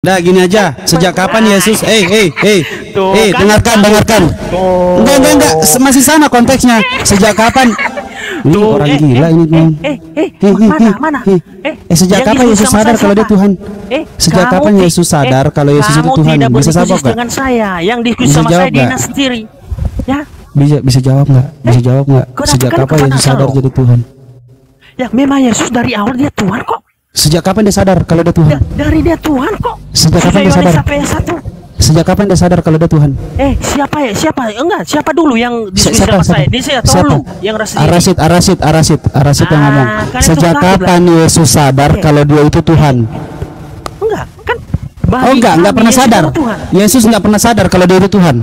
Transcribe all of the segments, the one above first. Nah gini aja, sejak kapan Yesus dengarkan tuh. Enggak, masih sama konteksnya. Sejak kapan ini tuh, orang gila ini sejak kapan Yesus sadar kalau dia Tuhan? Sejak kapan Yesus sadar kalau Yesus itu Tuhan? Bisa jawab nggak? Dengan saya yang diskusi sama saya Dina sendiri ya, bisa jawab nggak? Bisa jawab nggak sejak kapan Yesus sadar jadi Tuhan? Ya memang Yesus dari awal dia Tuhan kok. Sejak kapan dia sadar kalau dia Tuhan? Dari dia Tuhan kok. Sejak kapan dia sadar? Sejak kapan dia sadar kalau dia Tuhan? Siapa dulu yang diskusi sama saya? Yang Rasid yang ngomong. Sejak kapan Yesus sadar kalau dia itu Tuhan? Enggak, kan? Oh enggak pernah sadar. Yesus enggak pernah sadar kalau dia itu Tuhan.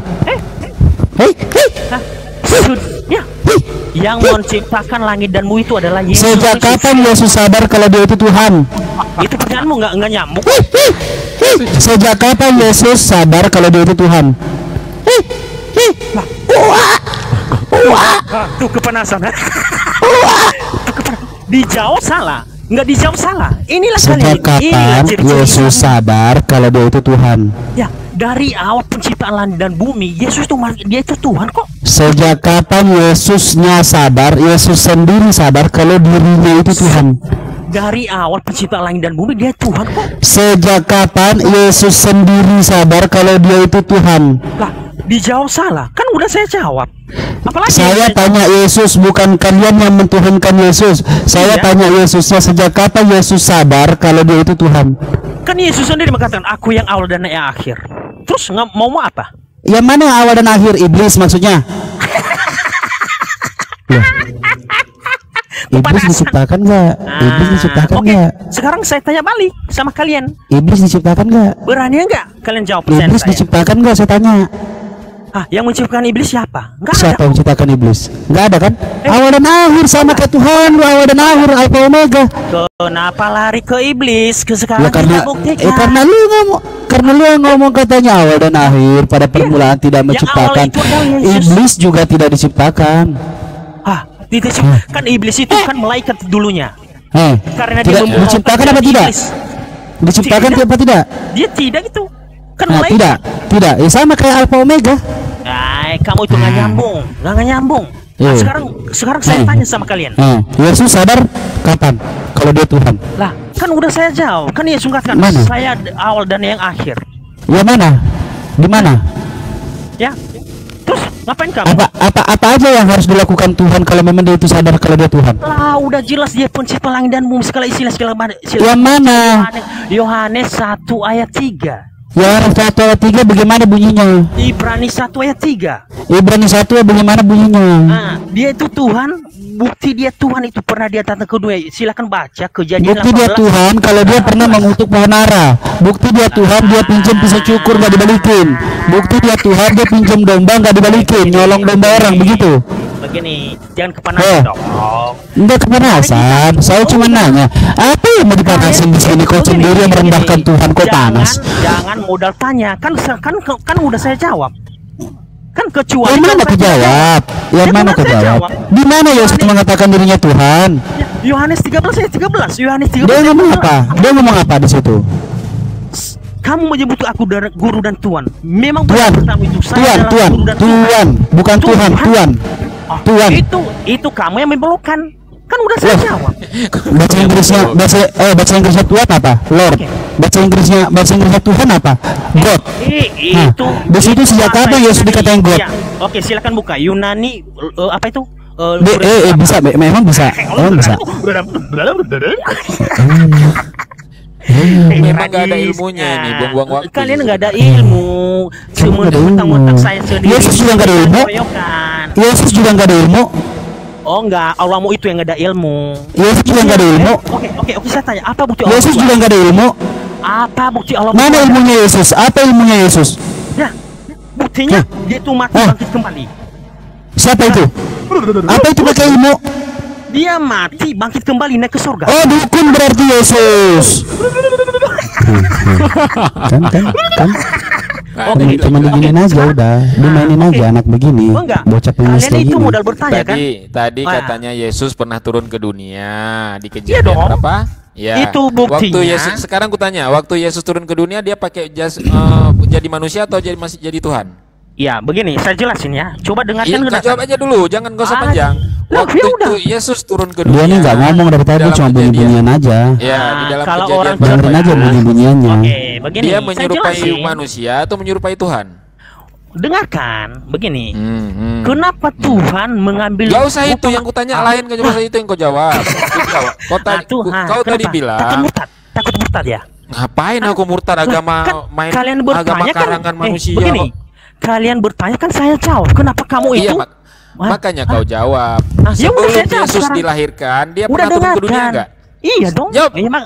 Yang menciptakan langit dan bumi itu adalah Yesus. Sejak kapan Yesus sadar kalau dia itu Tuhan? Itu pertanyaanmu nggak nyambung. Sejak kapan Yesus sadar kalau dia itu Tuhan? Tuh kepanasan. Dijawab salah, nggak dijawab salah. Inilah sejak kapan Yesus sadar kalau dia itu Tuhan? Ya. Dari awal penciptaan langit dan bumi, Yesus itu Tuhan kok. Sejak kapan Yesusnya sadar, Yesus sendiri sadar kalau dirinya itu Tuhan? Dari awal penciptaan langit dan bumi dia Tuhan kok. Sejak kapan Yesus sendiri sadar kalau dia itu Tuhan? Lah, dijawab salah. Kan udah saya jawab. Apalagi saya tanya Yesus, bukan kalian yang mentuhankan Yesus. Saya tanya Yesusnya, sejak kapan Yesus sadar kalau dia itu Tuhan? Kan Yesus sendiri mengatakan, aku yang awal dan yang akhir. Terus mau apa? Yang mana yang awal dan akhir? Iblis maksudnya. Iblis diciptakan nggak? Iblis diciptakan nggak? Sekarang saya tanya balik sama kalian. Iblis diciptakan nggak? Berani nggak kalian jawab? Iblis diciptakan nggak? Saya tanya. Yang menciptakan iblis siapa? Siapa yang menciptakan iblis? Nggak ada kan? Awal dan akhir sama kayak Tuhan, awal dan akhir, Alfa Omega. Kenapa lari ke iblis? Ke sekarang kita buktikan. Karena lu ngomong. Karena lu yang ngomong katanya awal dan akhir pada permulaan tidak menciptakan. Iblis juga tidak diciptakan. Kan iblis itu kan malaikat dulunya. Karena dia diciptakan apa tidak? Diciptakan apa tidak? Dia tidak gitu. Kan tidak. Ya sama kayak Alfa Omega. Kamu itu nggak nyambung, Sekarang saya tanya sama kalian. Yesus sadar kapan kalau dia Tuhan? Lah, kan udah saya jawab. Kan Yesus katakan saya awal dan yang akhir. Ya mana? Di mana? Ya. Terus ngapain kamu? Apa aja yang harus dilakukan Tuhan kalau memang dia itu sadar kalau dia Tuhan? Lah, udah jelas dia pencipta langit dan bumi segala isinya segala. Ya mana? Yohanes 1 ayat 3. Yohanes 1 ayat 3 bagaimana bunyinya? Ibrani 1 ayat 3. Ibrani 1 bagaimana bunyinya? Dia itu Tuhan, bukti dia Tuhan itu pernah dia datang ke dunia. Silakan baca Kejadian 18. Bukti dia Tuhan kalau dia pernah mengutuk pohon ara. Bukti dia Tuhan dia pinjam pisau cukur nggak dibalikin. Bukti dia Tuhan dia pinjam domba nggak dibalikin, nyolong domba orang begitu. Begini, jangan kepanasan dong. Enggak kepanasan, saya cuma nanya. Apa yang mau dipanasin di sini? Kau sendiri yang merendahkan Tuhan, kau panas. Jangan modal tanya, kan udah saya jawab. Kan kecuali yang mana kejawab? Yang mana kejawab? Di mana Yesus mengatakan dirinya Tuhan? Yohanes 13 ayat 13. Yohanes 13. Dia ngomong apa? Dia ngomong apa di situ? Kamu menyebut aku guru dan Tuhan. Memang Tuhan itu saya adalah guru dan Tuhan, bukan Tuhan, Tuhan. Tuhan itu kamu yang memerlukan. Kan udah saya jawab. Bahasa Inggrisnya Tuhan apa? Lord. Bahasa Inggrisnya Tuhan apa? God. Itu. Di situ sejak kapan Yesus dikatain God? Oke, silakan buka Yunani apa itu? Bisa memang bisa. Memang nggak ada ilmunya ini, buang-buang waktu. Kalian nggak ada ilmu, cuma mentang-mentang saya sendiri. Yesus juga nggak ada ilmu. Yesus juga nggak ada ilmu. Oh nggak, Allah mau itu yang nggak ada ilmu. Yesus juga nggak ada ilmu. Oke, saya tanya, apa bukti Allah? Yesus juga nggak ada ilmu. Apa bukti Allah? Mana ilmunya Yesus? Apa ilmunya Yesus? Ya, buktinya dia itu mati bangkit kembali. Siapa itu? Apa itu pakai ilmu? Dia mati bangkit kembali naik ke surga. Oh dukun berarti Yesus. Kan. Cuma diginiin aja udah. Dimainin aja anak begini. Bocah pengemis lagi. Kalian itu modal bertanya kan? Tadi katanya Yesus pernah turun ke dunia. Di Kejadian berapa? Ya. Itu buktinya. Waktu Yesus, sekarang kutanya, waktu Yesus turun ke dunia dia pakai jas jadi manusia atau jadi masih jadi Tuhan? Ya, begini, saya jelasin ya. Coba dengarkan ya, jawab aja dulu, jangan gosok panjang. Waktu itu Yesus turun ke dunia. Dia nih enggak ngomong dari tadi, cuma bunyi-bunyian aja. Ya, di dalam kejadian dengerin aja bunyi-bunyiannya. Oke, begini. Dia menyerupai manusia atau menyerupai Tuhan? Dengarkan, begini. Kenapa Tuhan mengambil? Gak usah itu yang kutanya, lain gak usah itu yang kau jawab. Kau tadi bilang takut murtad ya. Ngapain aku murtad agama main agama karangan manusia? Begini, kalian bertanya kan saya jawab. Kenapa kamu itu? Makanya kau jawab. Sebelum Yesus dilahirkan, dia pernah turun ke dunia enggak? Iya dong.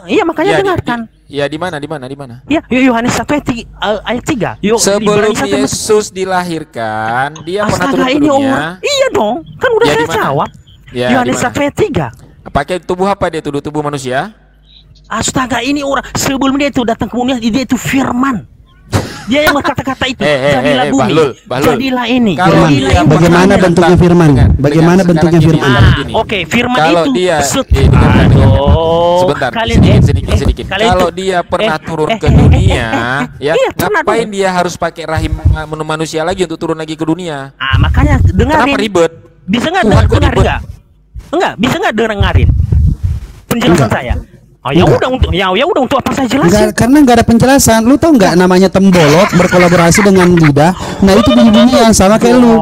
Iya makanya dengarkan. Ya di mana? Ya Yohanes 1 ayat 3. Sebelum Yesus dilahirkan, dia pernah turun ke dunia. Iya dong. Kan udah saya jawab. Yohanes 1 ayat 3. Pakai tubuh apa dia tuduh tubuh manusia? Astaga ini orang sebelum dia itu datang ke dunia dia itu firman. Dia yang berkata-kata itu jadilah bumi, jadilah ini. Bagaimana bentuknya firman? Bagaimana bentuknya firman? Oke, firman itu sebentar. Sedikit. Kalau dia pernah turun ke dunia, ya ngapain dia harus pakai rahim manusia lagi untuk turun lagi ke dunia? Ah, makanya dengarin. Kenapa ribet? Bisa nggak dengar nggak? Enggak, bisa nggak dengarin penjelasan saya? Oh, ya udah untuk apa saya jelasin? Enggak, karena nggak ada penjelasan. Lu tau nggak namanya tembolot berkolaborasi dengan lidah. Nah itu bunyi-bunyian sama kayak lu.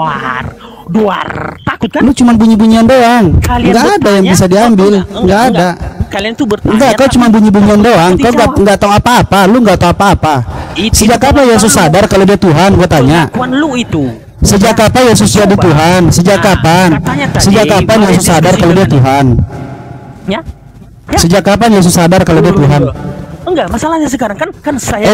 Duar, takut kan? Lu cuma bunyi-bunyian doang. Nggak ada yang bisa diambil. Nggak ada. Kalian tuh bertanya. Enggak, kau cuma bunyi-bunyian doang. Kau nggak tahu apa-apa. Lu nggak tahu apa-apa. Sejak kapan Yesus sadar kalau dia Tuhan? Gua tanya. Tuhan lu itu. Sejak kapan Yesus jadi Tuhan? Sejak kapan? Sejak kapan Yesus sadar kalau dia Tuhan? Ya. Sejak kapan Yesus sadar kalau dia Tuhan? Enggak, masalahnya sekarang kan saya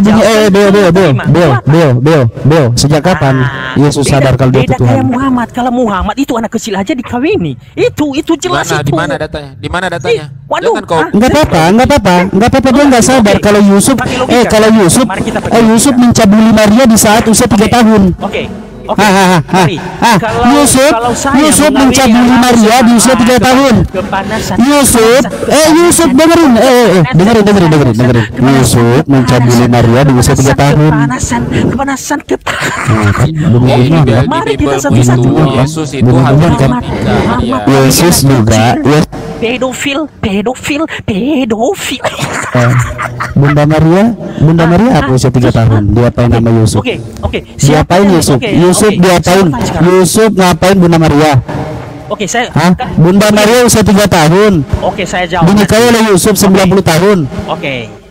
sejak kapan Yesus sadar kalau dia Tuhan? Beda kayak Muhammad. Kalau Muhammad itu anak kecil aja dikawini. Itu jelas itu. Dimana datanya? Dimana datanya? Waduh. Enggak apa-apa. Dia enggak sadar kalau Yusuf Yusuf mencabuli Maria di saat usia 3 tahun. Oke. Yusuf mencabuli Maria di usia 3 tahun. Yusuf dengerin. Yusuf mencabuli Maria di usia 3 tahun. Kepanasan. Mari kita satu-satu. Yesus juga pedofil. Bunda Maria apa usia 3 tahun? Diapain nama Yusuf? Oke. Siapain Yusuf? Yusuf diapain? Yusuf ngapain Bunda Maria? Oke, saya Bunda Maria usia 3 tahun. Oke, saya jawab. Dinikahi oleh Yusuf 90 tahun.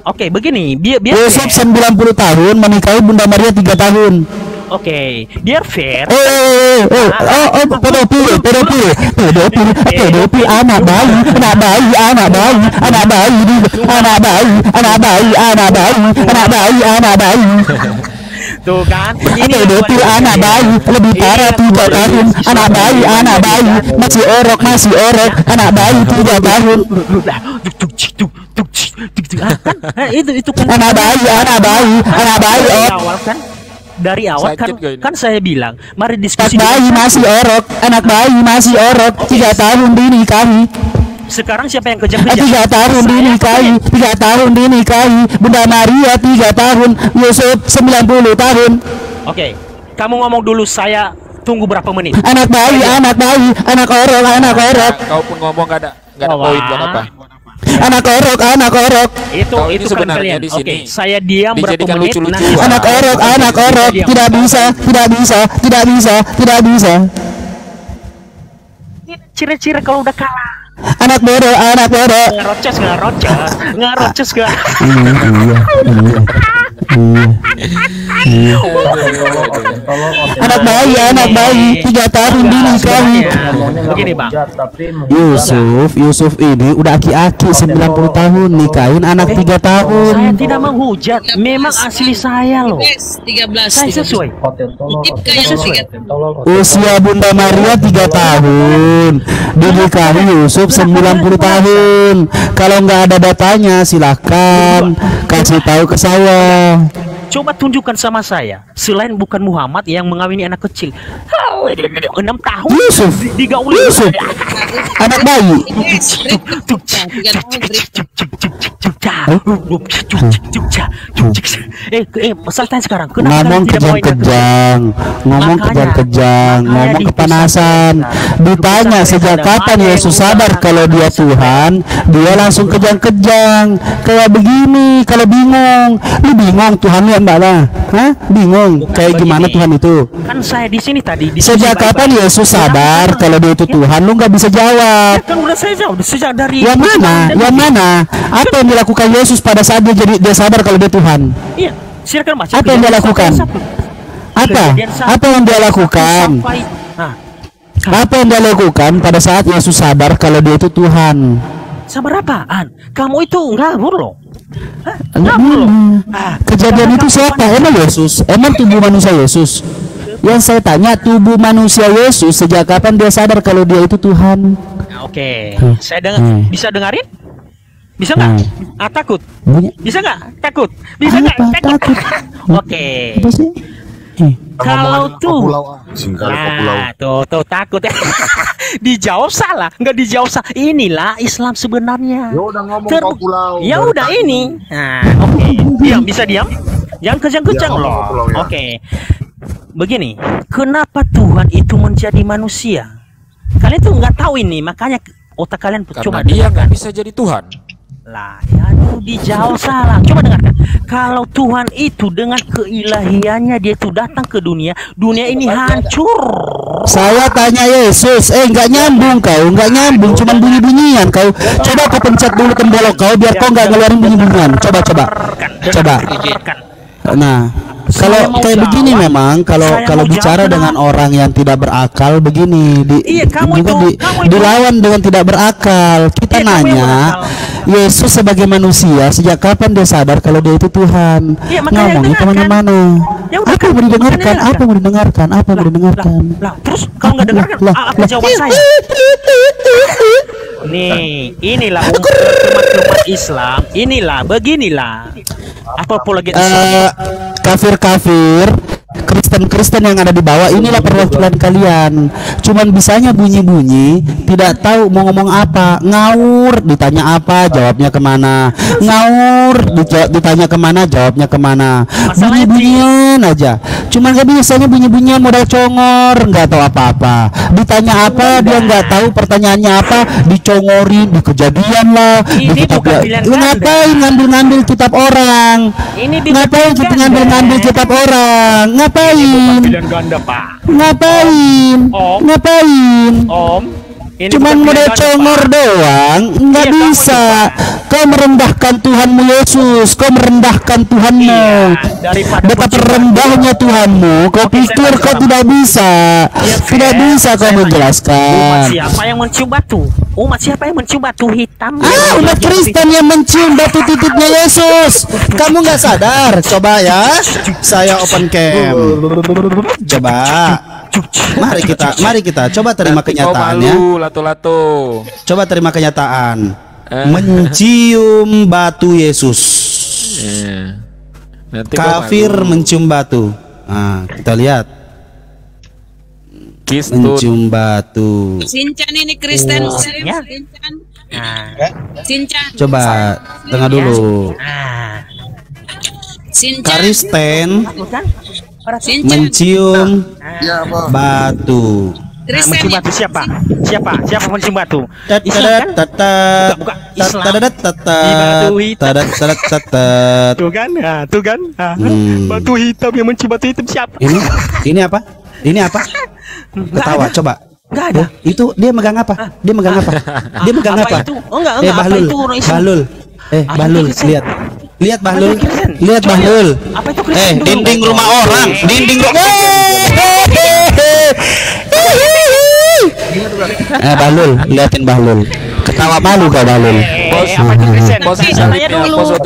Oke, begini, biar Yusuf 90 tahun menikahi Bunda Maria 3 tahun. Oke, biar fair. Pedofil, anak bayi. Tuh kan, pedofil anak bayi, lebih parah 3 tahun, anak bayi, masih orok, anak bayi 3 tahun. Itu kan anak bayi. Dari awal kan saya bilang mari diskusi. Anak bayi masih orok. Okay. 3 tahun dinikahi. Sekarang siapa yang kerja? 3 tahun dinikahi. 3 tahun dinikahi. Bunda Maria 3 tahun. Yusuf 90 tahun. Oke. Kamu ngomong dulu, saya tunggu berapa menit. Anak bayi. Anak orok. Kau pun ngomong gak ada poin apa. Anak orok. Itu sebenarnya di sini. Saya diam berapa menit. Anak orok. Tidak bisa. Ciri-ciri kalau udah kalah. Anak bodoh. Ngeroces gak? Iya. Anak bayi 3 tahun dinikahi. Begini Bang. Yusuf ini udah aki-aki 90 tahun nikahin anak 3 tahun. Saya tidak menghujat, memang asli saya loh. 13. Saya sesuai. Usia Bunda Maria 3 tahun. Dinikahi Yusuf 90 tahun. Kalau nggak ada datanya silahkan kasih tahu ke saya. Coba tunjukkan sama saya. Selain bukan Muhammad yang mengawini anak kecil. 6 tahun Yusuf digauli Yusuf anak bayi selesai sekarang ngomong kejang-kejang ngomong kepanasan ditanya sejak kapan Yesus sadar kalau dia Tuhan dia langsung kejang-kejang kayak begini kalau bingung lu bingung Tuhan ya mbak lah bingung kayak gimana Tuhan itu kan saya di sini tadi sejak kapan Yesus sadar kalau dia itu Tuhan lu nggak bisa jawab kan udah saya jawab sejak dari yang mana apa yang dilakukan Yesus pada saat dia sadar kalau dia Tuhan iya silakan Mas apa yang dia lakukan apa yang dia lakukan apa yang dia lakukan pada saat Yesus sadar kalau dia itu Tuhan sabar apaan kamu itu ngawur loh. Kejadian itu siapa? Emang Yesus? Emang tubuh manusia Yesus? Yang saya tanya tubuh manusia Yesus sejak kapan dia sadar kalau dia itu Tuhan? Oke, saya dengar. Bisa dengarin? Bisa nggak? Takut? Bisa nggak? Takut? Bisa nggak? Takut? Oke. Kalau tuh, tuh takut ya. Dijawab salah, nggak dijawab salah. Inilah Islam sebenarnya. Ya udah ngomong pulau. Ya udah ini. Nah, oke. Diam, bisa diam. Jangan kejang-kejang loh. Oke. Begini, kenapa Tuhan itu menjadi manusia? Kalian tuh nggak tahu ini, makanya otak kalian cuma dia nggak bisa jadi Tuhan. Lah, ya tuh dijawab salah. Coba dengarkan. Kalau Tuhan itu dengan keilahiannya dia itu datang ke dunia, dunia ini hancur. Saya tanya Yesus, nggak nyambung kau, nggak nyambung, cuman bunyi-bunyian kau. Coba kau pencet dulu tombol kau biar kau nggak ngeluarin bunyi-bunyian. Coba. Nah, kalau kayak begini memang kalau bicara dengan orang yang tidak berakal begini dilawan dengan tidak berakal. Kita nanya Yesus sebagai manusia sejak kapan dia sadar kalau dia itu Tuhan? Ngomongnya kemana-mana. Apa yang mau didengarkan? Terus kalau nggak dengarkan apa jawaban saya? Nih, inilah umat Islam. Inilah beginilah. Apologi kafir-kafir, Kristen-Kristen yang ada di bawah, inilah perwakilan kalian. Cuman bisanya bunyi-bunyi, tidak tahu mau ngomong apa. Ngawur, ditanya apa, jawabnya kemana. Ngawur, ditanya kemana, jawabnya kemana. Bunyi-bunyian aja. Cuman gak biasanya bunyi-bunyian modal congor, nggak tahu apa-apa. Ditanya apa, dia nggak tahu pertanyaannya apa, dicongorin, dikejadian lah. Ngapain ngambil-ngambil kitab orang? Ngapain kita ngambil-ngambil kitab orang? Ngapain? Cuman modal congor doang, nggak bisa. Kau merendahkan Tuhanmu Yesus, kau merendahkan Tuhanmu. Betapa rendahnya Tuhanmu, kau pikir kau tidak bisa, kau menjelaskan. Siapa yang mencium batu? Umat siapa yang mencium batu hitam? Umat Kristen yang mencium batu titiknya Yesus. Kamu nggak sadar? Coba ya, saya open cam. Coba. Mari kita coba terima kenyataannya. Coba terima kenyataan. Mencium batu Yesus. Kafir mencium batu. Nah, kita lihat. Mencium batu. Sinchan ini Kristen Muslim. Sinchan. Coba tengah dulu. Kristen mencium batu. Mencium batu siapa? Siapa mencium batu? Tuh kan? Batu hitam yang mencium batu hitam siapa? Ini apa? Ketawa, coba. Enggak ada. Itu dia megang apa? Dia megang apa? Enggak. Bahlul, lihat. Lihat Bahlul. Apa itu Kristen? Dinding rumah orang, dinding rumah. Bahlul, liatin Bahlul. Ketawa malu kau Bahlul. Bos, tanya dulu.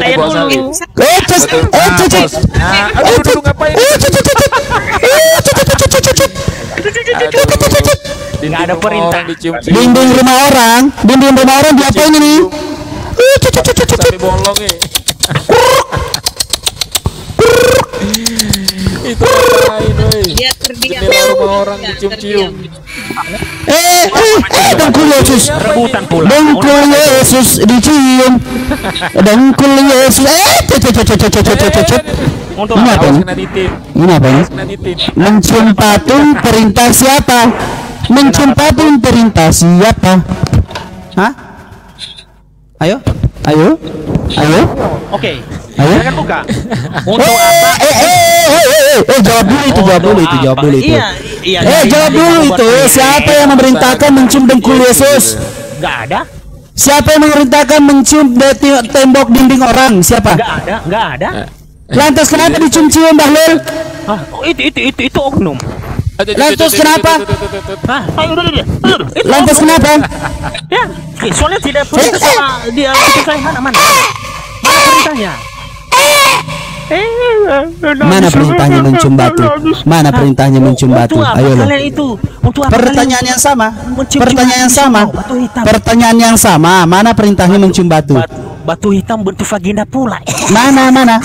Tidak ada perintah. Dinding rumah orang diapain ini? Itu main, woi. Dia terdiam. Rumah orang dicium-cium. Dengkul Yesus rebutan pula. Dengkul Yesus dicium. Dengkul Yesus. Untuk mencium patung perintah siapa? Mencium patung perintah siapa? Hah? Ayo, ayo, ayo. Oke. Silakan buka. Untuk apa? Jawab dulu itu, jawab dulu itu, jawab dulu itu. Iya. Jawab dulu itu. Siapa yang memerintahkan mencium dengkul Yesus? Enggak ada. Siapa yang memerintahkan mencium tembok dinding orang? Siapa? Enggak ada, enggak ada. Lantas kenapa dicium-cium Bahlul? Hah, itu oknum. Lantas kenapa? Hah, lantas kenapa? Ya, soalnya tidak perlu sama dia perintahnya mana? Mana perintahnya? Mana perintahnya mencium batu? Mana perintahnya mencium batu? Ayo lo. Pertanyaan yang sama. Pertanyaan yang sama. Pertanyaan yang sama. Mana perintahnya mencium batu? Batu hitam bentuk vagina pula. Mana mana?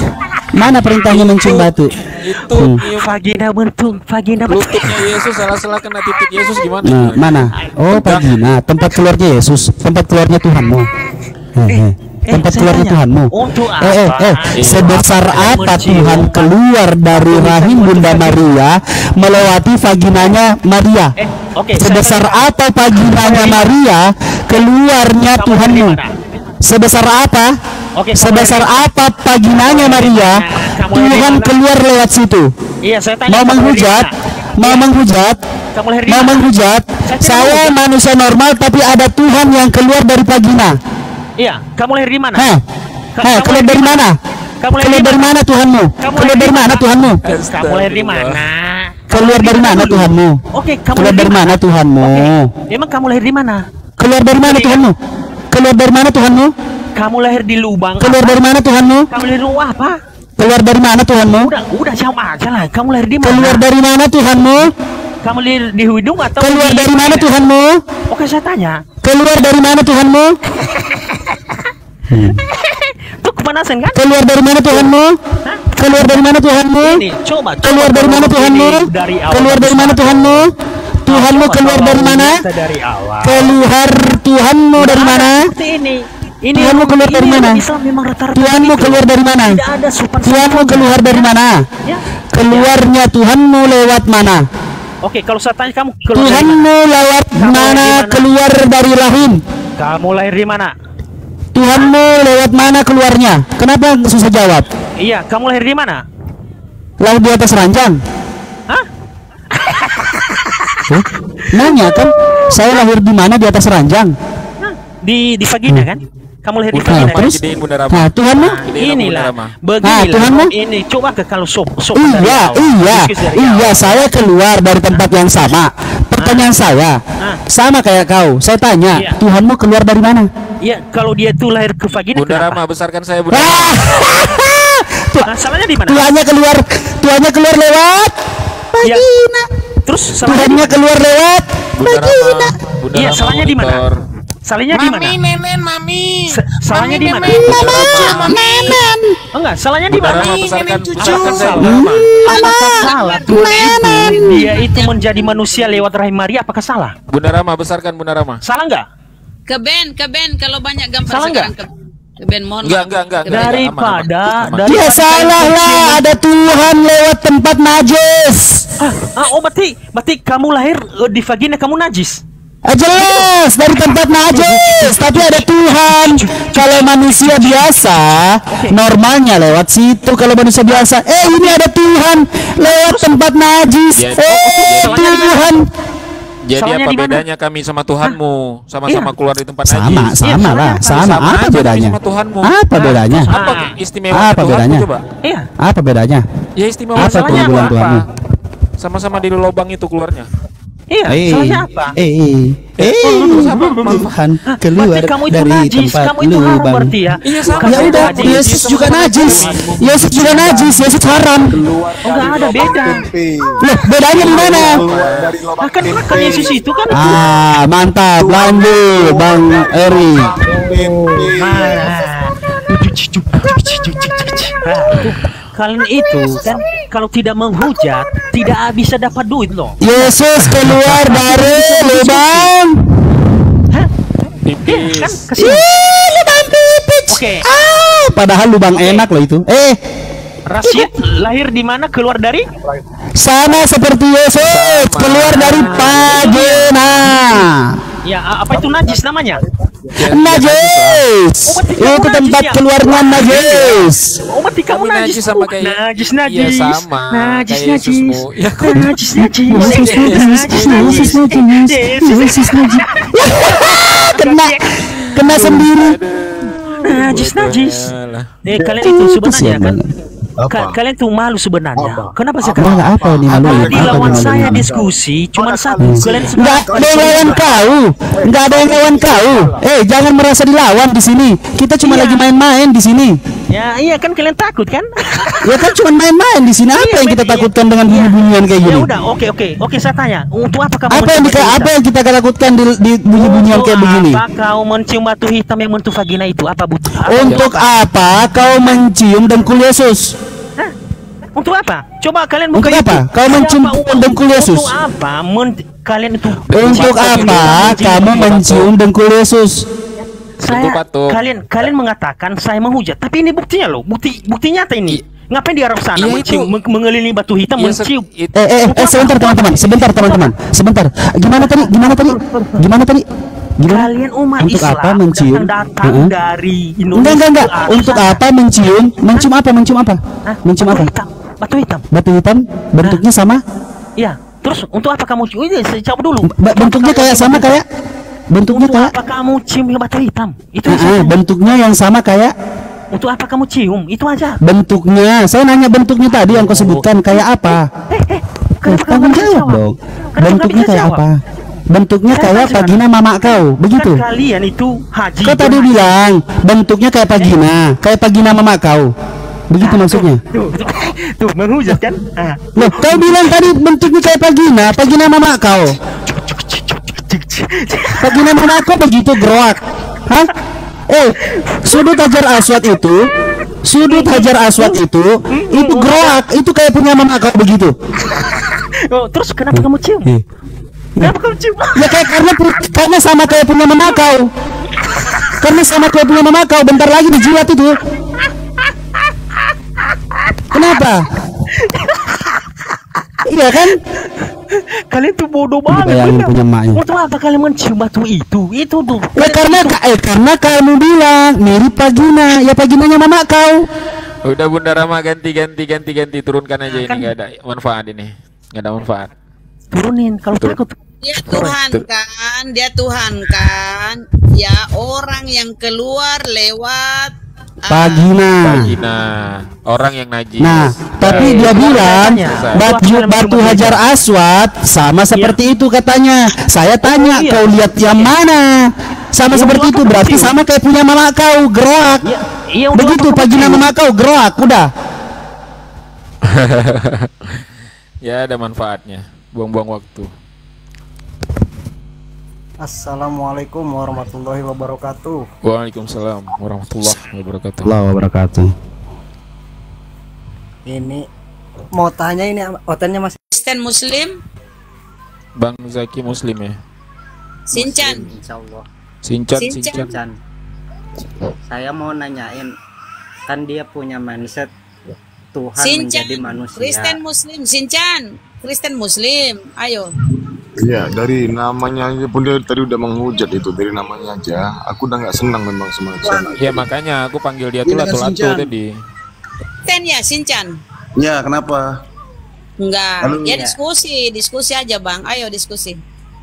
Mana perintahnya mencium batu? Itu vagina bentuk vagina. Lututnya Yesus salah-salah kena titik Yesus gimana? Nah, mana? Oh, vagina. Tempat keluarnya Yesus, tempat keluarnya Tuhanmu. Tempat keluarnya Tuhanmu. Sebesar apa Tuhan keluar dari rahim Bunda Maria melewati vaginanya Maria? Sebesar apa vaginanya Maria keluarnya Tuhanmu? Sebesar apa? Oke, sebesar apa paginanya Maria, Tuhan keluar lewat situ. Iya, saya tanya. Mau menghujat, mau menghujat, mau menghujat. Saya manusia normal, tapi ada Tuhan yang keluar dari vagina. Iya, kamu lahir di mana? Hah? Hah, keluar dari mana? Keluar dari mana Tuhanmu? Keluar dari mana Tuhanmu? Kamu lahir di mana? Keluar dari mana Tuhanmu? Oke, kamu lahir dari mana Tuhanmu? Emang kamu lahir di mana? Keluar dari mana Tuhanmu? Keluar dari mana Tuhanmu? Kamu lahir di lubang. Keluar dari mana Tuhanmu? Kamu lahir lubang apa? Keluar dari mana Tuhanmu? Udah sama aja lah. Kamu lahir di mana? Keluar dari mana Tuhanmu? Kamu lahir di hidung atau keluar dari mana Tuhanmu? Oke, saya tanya. Keluar dari mana Tuhanmu? Itu kepanasan kan? Keluar dari mana Tuhanmu? Keluar dari mana Tuhanmu? Coba. Keluar dari mana Tuhanmu? Keluar dari mana Tuhanmu? Tuhanmu keluar dari mana? Keluar Tuhanmu dari mana? Tuhanmu keluar dari mana? Tuhanmu keluar dari mana? Tuhanmu keluar dari mana? Keluarnya Tuhanmu lewat mana? Oke, kalau saya tanya kamu Tuhanmu lewat mana keluar dari rahim? Kamu lahir di mana? Tuhanmu lewat mana keluarnya? Kenapa susah jawab? Iya, kamu lahir di mana? Lahir di atas ranjang. Hah? Nanya kan? Saya lahir di mana di atas ranjang? Di vagina kan? Kamu lahir di vagina terus? Nah, Tuhanmu inilah. Beginilah. Tuhanmu ini coba ke kalau sop. Iya, saya keluar dari tempat yang sama. Pertanyaan saya sama kayak kau. Saya tanya, Tuhanmu keluar dari mana? Iya, kalau dia tuh lahir ke vagina. Bunda Rama, besarkan saya Bunda. Masalahnya di mana? Tuhannya keluar lewat vagina. Terus salahnya keluar lewat vagina. Iya, salahnya di mana? Salahnya di mana? Mami, Nenen, Mami. Salahnya di mana? Mama, Nenen. Enggak, salahnya di mana? Nenen cucu. Mama, Nenen. Dia itu menjadi manusia lewat rahim Maria, apakah salah? Bunda Rama, besarkan Bunda Rama. Salah enggak? Keben, kalau banyak gambar sekarang keben mohon. Enggak. Daripada ya salah lah, ada Tuhan lewat tempat najis. Oh, berarti kamu lahir di vagina kamu najis. Jelas dari tempat najis, tapi ada Tuhan. Kalau manusia biasa, normalnya lewat situ. Kalau manusia biasa, ini ada Tuhan lewat tempat najis. Tuhan. Jadi apa bedanya kami sama Tuhanmu? Sama-sama keluar di tempat najis. Sama lah, sama. Apa bedanya? Apa bedanya? Apa istimewa Tuhanmu coba? Apa bedanya? Ya istimewa Tuhanmu. Sama-sama di lubang itu keluarnya. Iya, soalnya apa? Tuhan keluar dari tempat lubang. Ya udah, Yesus juga najis. Yesus juga najis, Yesus haram. Enggak ada beda. Loh, bedanya di mana? Kan Yesus itu kan. Mantap, lanjut Bang Eri. kalian itu kan kalau tidak menghujat tidak bisa dapat duit loh. Yesus keluar dari lubang. Hah? Pipis. Kan kasihan. Ih, lubang pipis. Oke. Ah, padahal lubang enak loh itu. Rashid lahir di mana keluar dari? Sama seperti Yesus, keluar dari Pagina. Ya, apa itu najis namanya? Najis. Itu tempat keluarnya najis. Mati kamu najis sama kayak najis. Sama. Najis. Ya kok najis. Kena sendiri. Najis. Kalian itu sebenarnya kan kalian tuh malu sebenarnya. Kenapa sekarang? Apa ini malu? Di lawan saya diskusi, cuman satu. Kalian enggak ada yang lawan kau. Enggak ada yang lawan kau. Jangan merasa dilawan di sini. Kita cuma lagi main-main di sini. Ya, iya kan kalian takut kan? Ya kan cuma main-main di sini. Apa yang kita takutkan dengan bunyi-bunyian kayak gini? Ya udah, oke, saya tanya. Untuk apa kamu? Apa yang kita takutkan di bunyi-bunyian kayak begini? Apa kau mencium batu hitam yang menyentuh vagina itu? Apa butuh? Untuk apa kau mencium dengkul Yesus? Untuk apa? Coba kalian buka itu. Kau mencium dengkul Yesus. Untuk apa? Kalian itu. Untuk apa kamu mencium dengkul Yesus? Saya, kalian mengatakan saya menghujat, tapi ini buktinya loh, bukti nyata ini. Ngapain di Arab sana mencium, mengelilingi batu hitam, mencium? Sebentar teman-teman. Gimana tadi? Kalian umat Islam apa mencium? Datang dari Indonesia. Enggak. Untuk apa mencium? Mencium apa? Hah? Mencium apa? Batu hitam. Bentuknya sama? Iya. Terus untuk apa kamu cium? Saya jawab dulu. Bentuknya kayak apa kamu cium batu hitam? Itu bentuknya yang sama kayak. Untuk apa kamu cium? Itu aja. Bentuknya. Saya nanya bentuknya tadi yang kau sebutkan kayak apa? Kamu jawab dong. Bentuknya kayak apa? Bentuknya kayak vagina mama kau, begitu. Kalian itu haji. Kau tadi bilang bentuknya kayak vagina, mama kau. Begitu maksudnya. Tuh menghujat kan? Loh, kau bilang tadi bentuknya kayak vagina mama kau. Vagina mama kau begitu gerak. Hah? Sudut Hajar Aswad itu gerak, itu kayak punya mama kau begitu. Terus kenapa kamu cium? Kenapa kamu cium? Ya kayak karena sama kayak punya mama kau. Bentar lagi dijilat itu. Kenapa? Iya kan? Kalian tuh bodoh banget. Untuk apa kalian mencium batu itu? Itu tuh. Karena kamu bilang mirip Pagina. Ya Paginanya mama kau. Udah Bunda Rama ganti turunkan aja ini enggak ada manfaat ini. Enggak ada manfaat. Turunin kalau takut. Dia Tuhan kan, ya orang yang keluar lewat Pagina. Orang yang najis. Nah, tapi dia bilang batu Hajar Aswad sama seperti itu katanya. Saya tanya kau lihat yang mana? Sama seperti itu berarti sama kayak punya mama kau gerak. Begitu Pagina mama kau gerak udah. Ya ada manfaatnya. Buang-buang waktu. Assalamualaikum warahmatullahi wabarakatuh. Waalaikumsalam warahmatullahi wabarakatuh. Ini mau tanya ini otennya Mas Kristen Muslim. Bang Zaki Muslim ya. Sinchan. Insyaallah. Sinchan. Saya mau nanyain kan dia punya mindset Tuhan menjadi manusia. Kristen Muslim. Ayo. Iya, dari namanya aja pun dia tadi udah menghujat itu, dari namanya aja. Aku udah nggak senang memang sama Kristen. Ya makanya aku panggil dia tuh Latu tadi. Kristen ya, Sinchan. Ya, kenapa? Enggak, ya diskusi aja Bang. Ayo diskusi.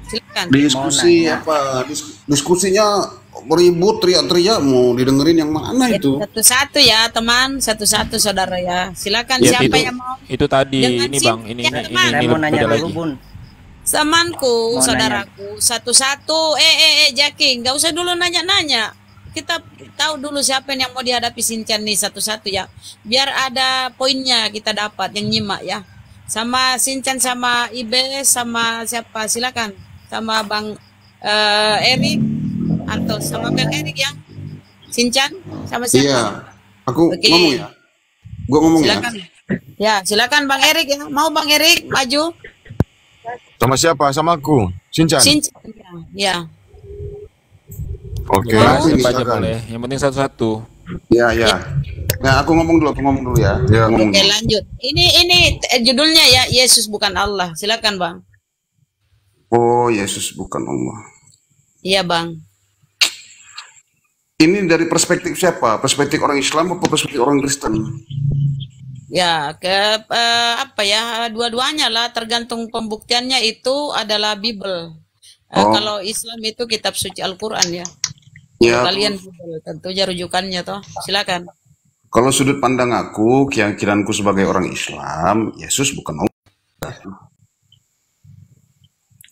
Silakan. Diskusi apa? Diskusinya beribut teriak-teriak, mau didengerin yang mana itu? Satu-satu ya teman, satu-satu saudara ya. Silakan ya, siapa yang mau? Itu tadi ini Bang, ini mau nanya dulu Bun. Temanku, saudaraku, satu-satu. Jaki, nggak usah dulu nanya-nanya. Kita tahu dulu siapa yang mau dihadapi Sinchan nih satu-satu ya. Biar ada poinnya kita dapat yang nyimak ya. Sama Sinchan, sama Ibes, sama siapa? Silakan. Sama Bang Erik, atau sama Bang Erik ya. Sinchan, sama siapa? Iya, aku ngomong ya. Gue ngomong silakan. Ya, silakan Bang Erik ya. Mau Bang Erik maju? Sama siapa? Sama aku. Sinchan. Sinchan. Ya. Oke. Yang penting satu-satu. Ya, ya. Nah, aku ngomong dulu. Aku ngomong dulu ya. Ya ngomong oke, dulu. Lanjut. Ini judulnya ya, Yesus bukan Allah. Silakan Bang. Oh, Yesus bukan Allah. Iya, Bang. Ini dari perspektif siapa? Perspektif orang Islam atau perspektif orang Kristen? Ya, ke apa ya? Dua-duanya lah, tergantung pembuktiannya itu adalah Bible. Kalau Islam itu kitab suci Al-Qur'an ya. Ya. Kalian tentunya rujukannya toh. Silakan. Kalau sudut pandang aku, keyakinanku sebagai orang Islam, Yesus bukan Allah.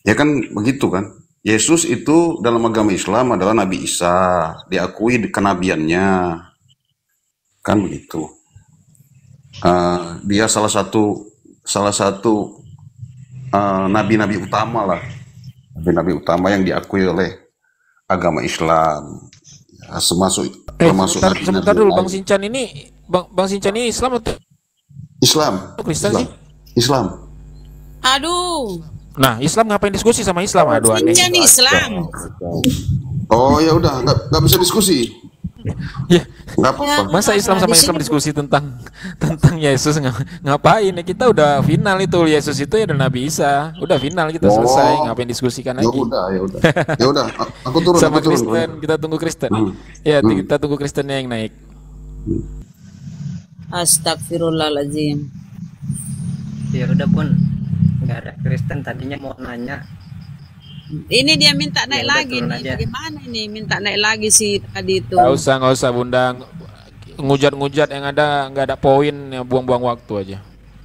Ya kan begitu kan? Yesus itu dalam agama Islam adalah Nabi Isa, diakui kenabiannya, kan begitu. Dia salah satu nabi-nabi utama lah, nabi-nabi utama yang diakui oleh agama Islam. Ya, termasuk sebentar dulu, Bang Sinchan ini, Bang Sinchan ini Islam atau Kristen sih? Islam. Aduh. Nah, Islam ngapain diskusi sama Islam? Aduh, aneh. Islam. Oh ya udah, nggak bisa diskusi. Ya. Apa-apa. Masa Islam sama Islam diskusi tentang Yesus ngapain? Kita udah final itu, Yesus itu ya udah Nabi Isa, udah final kita selesai, ngapain diskusikan lagi? Ya udah. Ya udah, aku turun. Sama aku Kristen, turun. Kita tunggu Kristen. Ya, kita tunggu Kristennya yang naik. Astagfirullahaladzim. Ya udah pun. Gak ada Kristen, tadinya mau nanya. Ini dia minta naik lagi nih. Bagaimana ini minta naik lagi sih tadi itu? Gak usah Bunda. Ngujat-ngujat yang ada, gak ada poin, buang-buang waktu aja.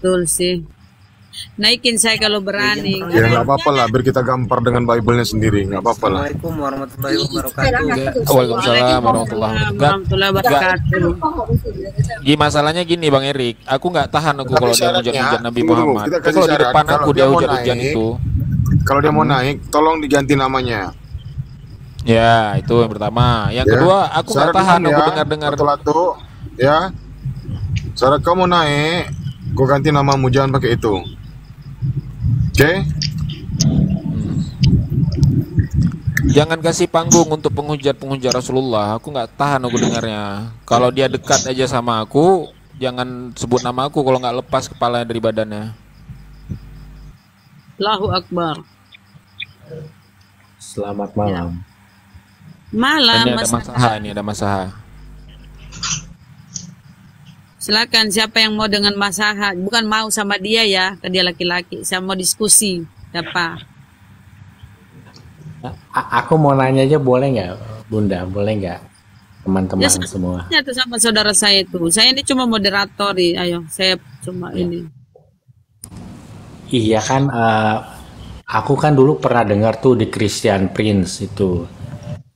Betul sih. Naikin saya kalau berani. Ya gak apa-apa lah, biar kita gampar dengan Bible-nya sendiri. Gak apa-apa lah. Assalamualaikum warahmatullahi wabarakatuh. Waalaikumsalam warahmatullahi wabarakatuh. Gini, masalahnya gini Bang Erik, aku nggak tahan aku kalau dia hujan-hujan Nabi Muhammad. Kalau di depan aku dia hujan-hujan itu. Kalau dia mau naik, tolong diganti namanya. Ya, itu yang pertama. Yang kedua, aku nggak tahan aku dengar-dengar. Ya, syarat kamu naik, aku ganti namamu, jangan pakai itu. Oke? Jangan kasih panggung untuk penghujat-penghujat Rasulullah. Aku nggak tahan aku dengarnya. Kalau dia dekat aja sama aku, jangan sebut nama aku kalau nggak lepas kepala dari badannya. Allahu Akbar. Selamat malam. Malam. Ini ada masaha. Silakan siapa yang mau dengan masaha. Bukan mau sama dia ya, ke dia laki-laki. Saya mau diskusi. Siapa? Aku mau nanya aja boleh nggak Bunda, boleh nggak teman-teman ya, semua? Ya itu sama saudara saya itu. Saya ini cuma moderator, ayo saya cuma ya. Ini. Iya kan, aku kan dulu pernah dengar tuh di Christian Prince itu.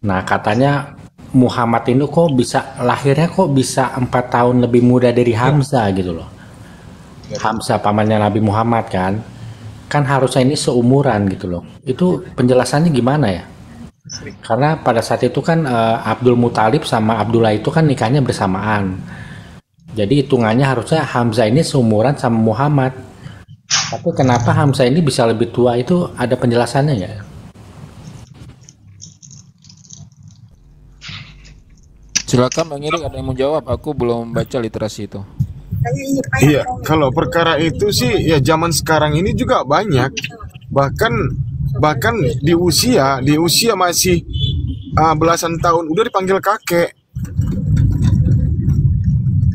Nah katanya Muhammad ini kok bisa lahirnya kok bisa 4 tahun lebih muda dari Hamzah gitu loh. Hamzah pamannya Nabi Muhammad kan. Kan harusnya ini seumuran gitu loh. Itu penjelasannya gimana ya? Karena pada saat itu kan Abdul Muthalib sama Abdullah itu kan nikahnya bersamaan. Jadi hitungannya harusnya Hamzah ini seumuran sama Muhammad. Tapi kenapa Hamzah ini bisa lebih tua, itu ada penjelasannya nggak? Silakan Bang Erik, ada yang mau jawab? Aku belum baca literasi itu. Iya, kalau perkara itu sih ya zaman sekarang ini juga banyak, bahkan di usia masih belasan tahun udah dipanggil kakek,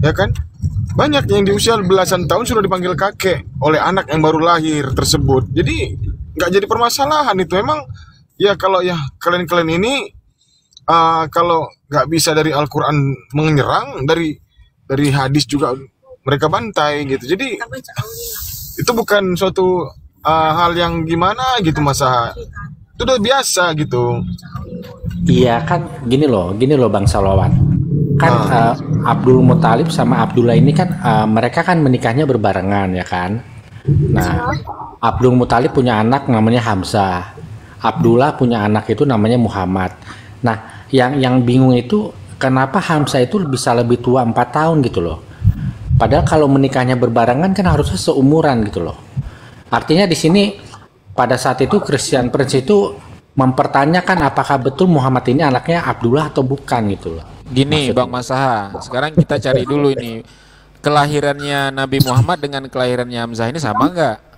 ya kan? Banyak yang di usia belasan tahun sudah dipanggil kakek oleh anak yang baru lahir tersebut. Jadi nggak jadi permasalahan itu. Emang ya kalau ya kalian ini kalau nggak bisa dari Al-Quran menyerang, dari hadis juga mereka bantai gitu. Jadi itu bukan suatu hal yang gimana gitu, masa itu udah biasa gitu. Iya kan, gini loh Bang Salawan. Kan Abdul Muthalib sama Abdullah ini kan mereka kan menikahnya berbarengan ya kan. Nah, Abdul Muthalib punya anak namanya Hamzah. Abdullah punya anak itu namanya Muhammad. Nah, yang bingung itu kenapa Hamzah itu bisa lebih tua 4 tahun gitu loh. Padahal kalau menikahnya berbarengan kan harusnya seumuran gitu loh. Artinya di sini pada saat itu Christian Prinz itu mempertanyakan apakah betul Muhammad ini anaknya Abdullah atau bukan gitu loh. Gini maksudnya. Bang Masaha, sekarang kita cari dulu ini kelahirannya Nabi Muhammad dengan kelahirannya Hamzah ini sama nggak?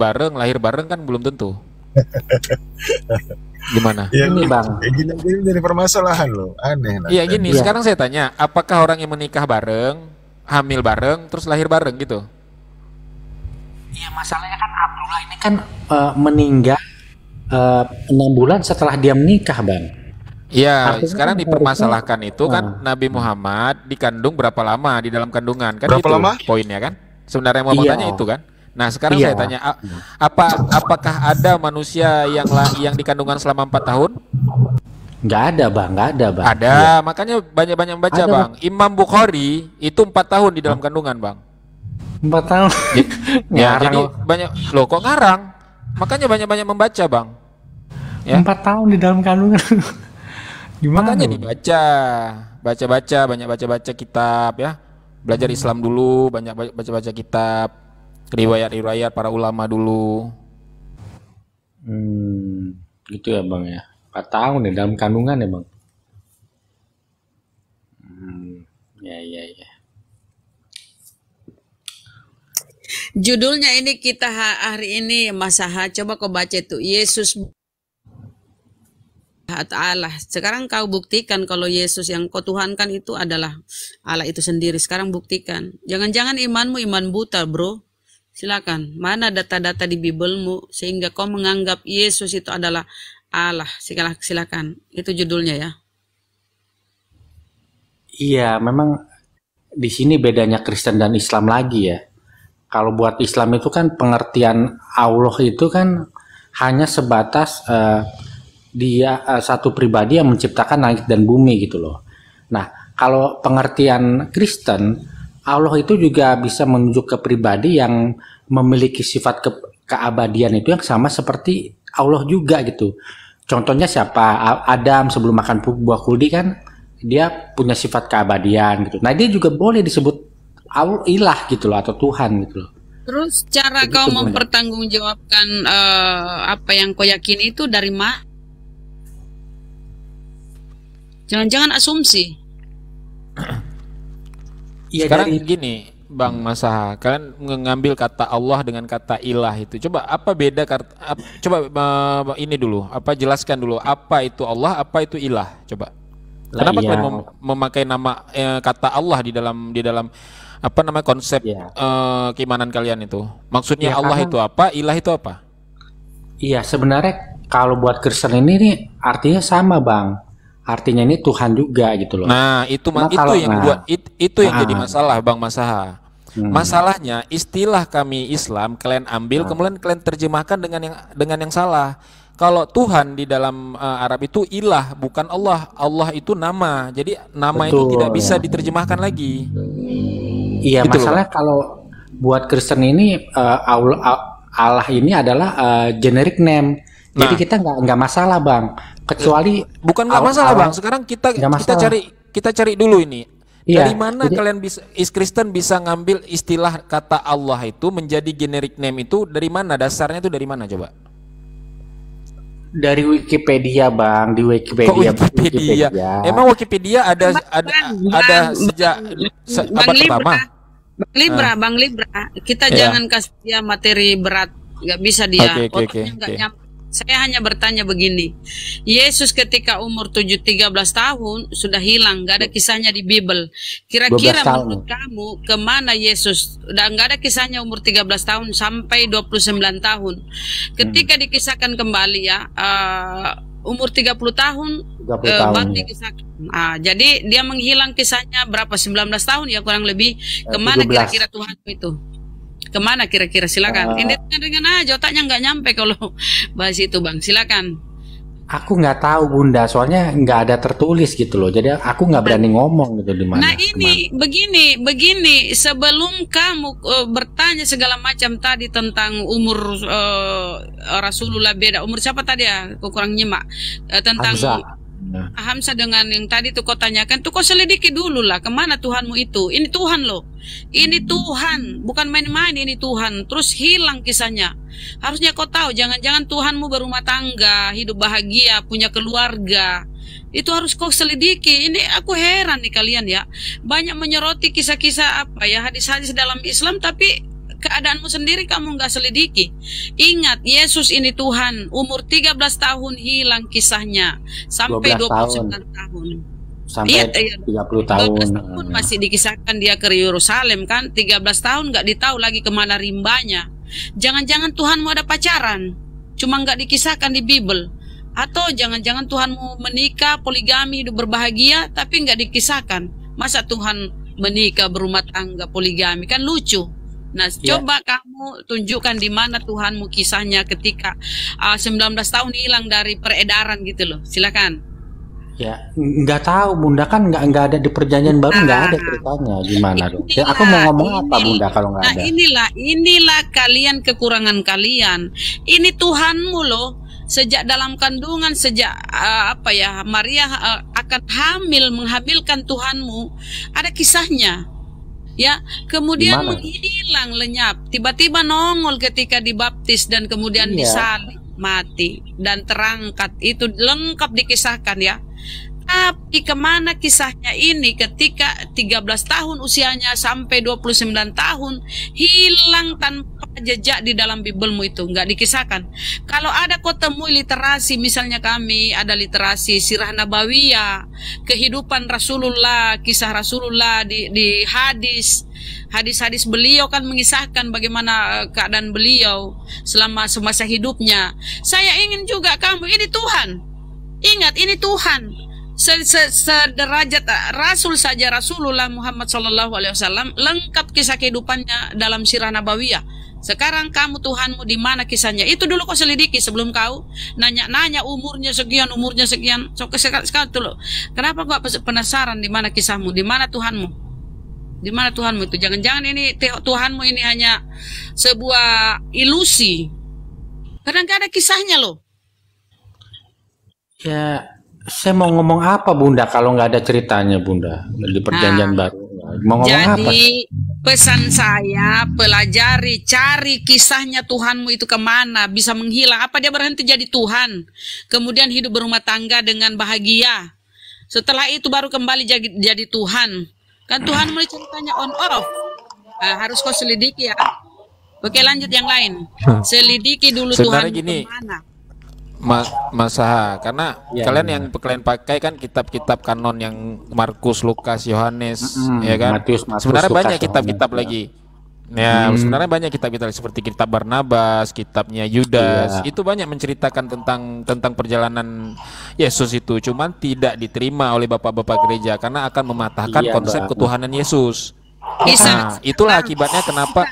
Bareng, lahir bareng kan belum tentu. Gimana? Ya, ini bang, ini dari permasalahan loh, aneh. Iya gini, ya. Sekarang saya tanya, apakah orang yang menikah bareng, hamil bareng, terus lahir bareng gitu? Iya masalahnya kan Abdullah ini kan meninggal 6 bulan setelah dia menikah bang. Iya, sekarang kan dipermasalahkan itu kan Nabi Muhammad dikandung berapa lama di dalam kandungan kan? Berapa itu lama? Poinnya kan? Sebenarnya mau tanya itu kan? Nah sekarang saya tanya apakah ada manusia yang dikandungan selama 4 tahun? Nggak ada bang, nggak ada bang. Ada, makanya banyak-banyak baca ada, bang. Imam Bukhari itu 4 tahun di dalam kandungan bang. 4 tahun. Ya jadi banyak loh kok ngarang. Makanya banyak-banyak membaca bang. Ya. 4 tahun di dalam kandungan. Gimana? Makanya dibaca, baca-baca, banyak baca-baca kitab ya. Belajar Islam dulu, banyak baca-baca kitab. Riwayat-riwayat para ulama dulu. Gitu ya bang ya. 4 tahun ya dalam kandungan ya bang. Ya. Judulnya ini kita hari ini Mas Saha, coba kau baca itu Yesus Allah. Sekarang kau buktikan kalau Yesus yang kau tuhankan itu adalah Allah itu sendiri. Sekarang buktikan. Jangan-jangan imanmu iman buta bro. Silakan, mana data-data di Biblemu sehingga kau menganggap Yesus itu adalah Allah? Silakan, itu judulnya ya. Iya, memang di sini bedanya Kristen dan Islam lagi ya. Kalau buat Islam itu kan pengertian Allah itu kan hanya sebatas satu pribadi yang menciptakan langit dan bumi gitu loh. Nah, kalau pengertian Kristen, Allah itu juga bisa menunjuk ke pribadi yang memiliki sifat keabadian itu yang sama seperti Allah juga gitu. Contohnya siapa? Adam sebelum makan buah kuldi kan dia punya sifat keabadian gitu. Nah dia juga boleh disebut Allah ilah gitu loh atau Tuhan gitu loh. Terus cara begitu kau mempertanggungjawabkan apa yang kau yakini itu dari mana? Jangan-jangan asumsi. Ya, sekarang gini Bang Masaha, kalian mengambil kata Allah dengan kata ilah itu. Coba apa beda ini dulu, apa jelaskan dulu apa itu Allah, apa itu ilah? Coba. Kenapa kalian memakai nama kata Allah di dalam apa namanya konsep keimanan kalian itu? Maksudnya Allah itu apa, ilah itu apa? Iya, sebenarnya kalau buat Kristen ini nih artinya sama, Bang. Artinya ini Tuhan juga gitu loh. Nah itu yang jadi masalah Bang Masaha. Masalahnya istilah kami Islam kalian ambil kemudian kalian terjemahkan dengan yang salah. Kalau Tuhan di dalam Arab itu ilah bukan Allah. Allah itu nama. Jadi nama itu tidak bisa diterjemahkan lagi. Iya gitu masalah loh. Kalau buat Kristen ini Allah ini adalah generic name. Nah, jadi kita nggak masalah bang, kecuali bukan nggak masalah bang. Sekarang kita cari dulu ini. Dari mana kalian bisa Kristen bisa ngambil istilah kata Allah itu menjadi generic name itu dari mana? Dasarnya itu dari mana coba? Dari Wikipedia bang, di Wikipedia. Kok Wikipedia? Emang Wikipedia ada sejak abad pertama. Bang Libra, kita jangan kasih dia materi berat, nggak bisa dia. Otaknya nggak nyampe. Saya hanya bertanya begini, Yesus ketika umur 13 tahun sudah hilang, nggak ada kisahnya di Bible. Kira-kira menurut kamu kemana Yesus? Nggak ada kisahnya umur 13 tahun sampai 29 tahun. Ketika dikisahkan kembali ya, umur 30 tahun baru dikisahkan. Nah, jadi dia menghilang kisahnya berapa? 19 tahun ya kurang lebih. Kemana kira-kira Tuhan itu? Kemana kira-kira? Silakan. Ini dengan aja otaknya nggak nyampe kalau bahas itu bang. Silakan. Aku nggak tahu Bunda, soalnya nggak ada tertulis gitu loh. Jadi aku nggak berani ngomong gitu di mana. Nah ini kemana. begini sebelum kamu bertanya segala macam tadi tentang umur Rasulullah beda umur siapa tadi ya? Aku kurang nyimak tentang Hamzah dengan yang tadi tuh kau tanyakan tuh kau selidiki dulu lah kemana Tuhanmu itu. Ini Tuhan loh. Ini Tuhan, bukan main-main ini Tuhan. Terus hilang kisahnya. Harusnya kau tahu, jangan-jangan Tuhanmu berumah tangga, hidup bahagia, punya keluarga. Itu harus kau selidiki. Ini aku heran nih kalian ya. Banyak menyoroti kisah-kisah apa ya, hadis-hadis dalam Islam tapi keadaanmu sendiri kamu nggak selidiki. Ingat, Yesus ini Tuhan, umur 13 tahun hilang kisahnya. Sampai 29 tahun. Sampai 30 tahun. 12 tahun masih dikisahkan dia ke Yerusalem kan, 13 tahun nggak ditahu lagi kemana rimbanya. Jangan-jangan Tuhanmu ada pacaran, cuma nggak dikisahkan di Bible. Atau jangan-jangan Tuhanmu menikah, poligami, hidup berbahagia, tapi nggak dikisahkan. Masa Tuhan menikah, berumah tangga, poligami, kan lucu. Nah, coba kamu tunjukkan di mana Tuhanmu kisahnya ketika 19 tahun hilang dari peredaran gitu loh. Silakan. Ya, nggak tahu Bunda, kan nggak ada di perjanjian baru, nggak ada ceritanya gimana dong. Ya, aku mau ngomong apa Bunda kalau nggak ada? Nah, inilah kalian kekurangan kalian. Ini Tuhanmu loh. Sejak dalam kandungan, sejak Maria akan hamil, menghamilkan Tuhanmu, ada kisahnya. Ya, kemudian menghilang, lenyap, tiba-tiba nongol ketika dibaptis dan kemudian disalib, mati dan terangkat. Itu lengkap dikisahkan ya. Tapi kemana kisahnya ini ketika 13 tahun usianya sampai 29 tahun hilang tanpa jejak di dalam Biblemu itu, nggak dikisahkan. Kalau ada kau temui literasi, misalnya kami ada literasi Sirah Nabawiyah, kehidupan Rasulullah, kisah Rasulullah di hadis. Hadis-hadis beliau kan mengisahkan bagaimana keadaan beliau selama semasa hidupnya. Saya ingin juga kamu, ini Tuhan. Ingat, ini Tuhan. Sederajat Rasul saja, Rasulullah Muhammad SAW lengkap kisah kehidupannya dalam Sirah Nabawiyah. Sekarang kamu Tuhanmu di mana kisahnya? Itu dulu kau selidiki sebelum kau nanya-nanya umurnya sekian. So, sekarang dulu. Kenapa kau penasaran di mana kisahmu? Di mana Tuhanmu? Di mana Tuhanmu itu? Jangan-jangan ini Tuhanmu ini hanya sebuah ilusi. Karena nggak ada kisahnya loh. Ya. Saya mau ngomong apa Bunda kalau nggak ada ceritanya Bunda di perjanjian baru? Mau ngomong jadi apa? Pesan saya, pelajari, cari kisahnya Tuhanmu itu kemana, bisa menghilang. Apa dia berhenti jadi Tuhan, kemudian hidup berumah tangga dengan bahagia. Setelah itu baru kembali jadi Tuhan. Kan Tuhan mulai ceritanya on off. Harus kau selidiki ya. Oke, lanjut yang lain. Selidiki dulu Tuhan kemana. Mas Saha, karena kalian pakai kan kitab-kitab kanon yang Markus, Lukas, Yohanes, ya kan. Matius, sebenarnya Lukas, banyak kitab-kitab lagi. Ya, sebenarnya banyak kitab-kitab seperti kitab Barnabas, kitabnya Yudas, itu banyak menceritakan tentang perjalanan Yesus itu. Cuman tidak diterima oleh bapak-bapak gereja karena akan mematahkan konsep ketuhanan Yesus. Nah, itulah akibatnya kenapa.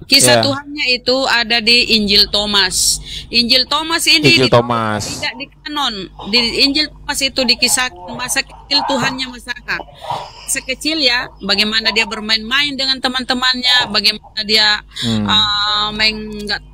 Kisah Tuhannya itu ada di Injil Thomas. Injil Thomas ini tidak di kanon. Di Injil Thomas itu dikisahkan masa kecil Tuhannya masyarakat. Sekecil ya, bagaimana dia bermain-main dengan teman-temannya, bagaimana dia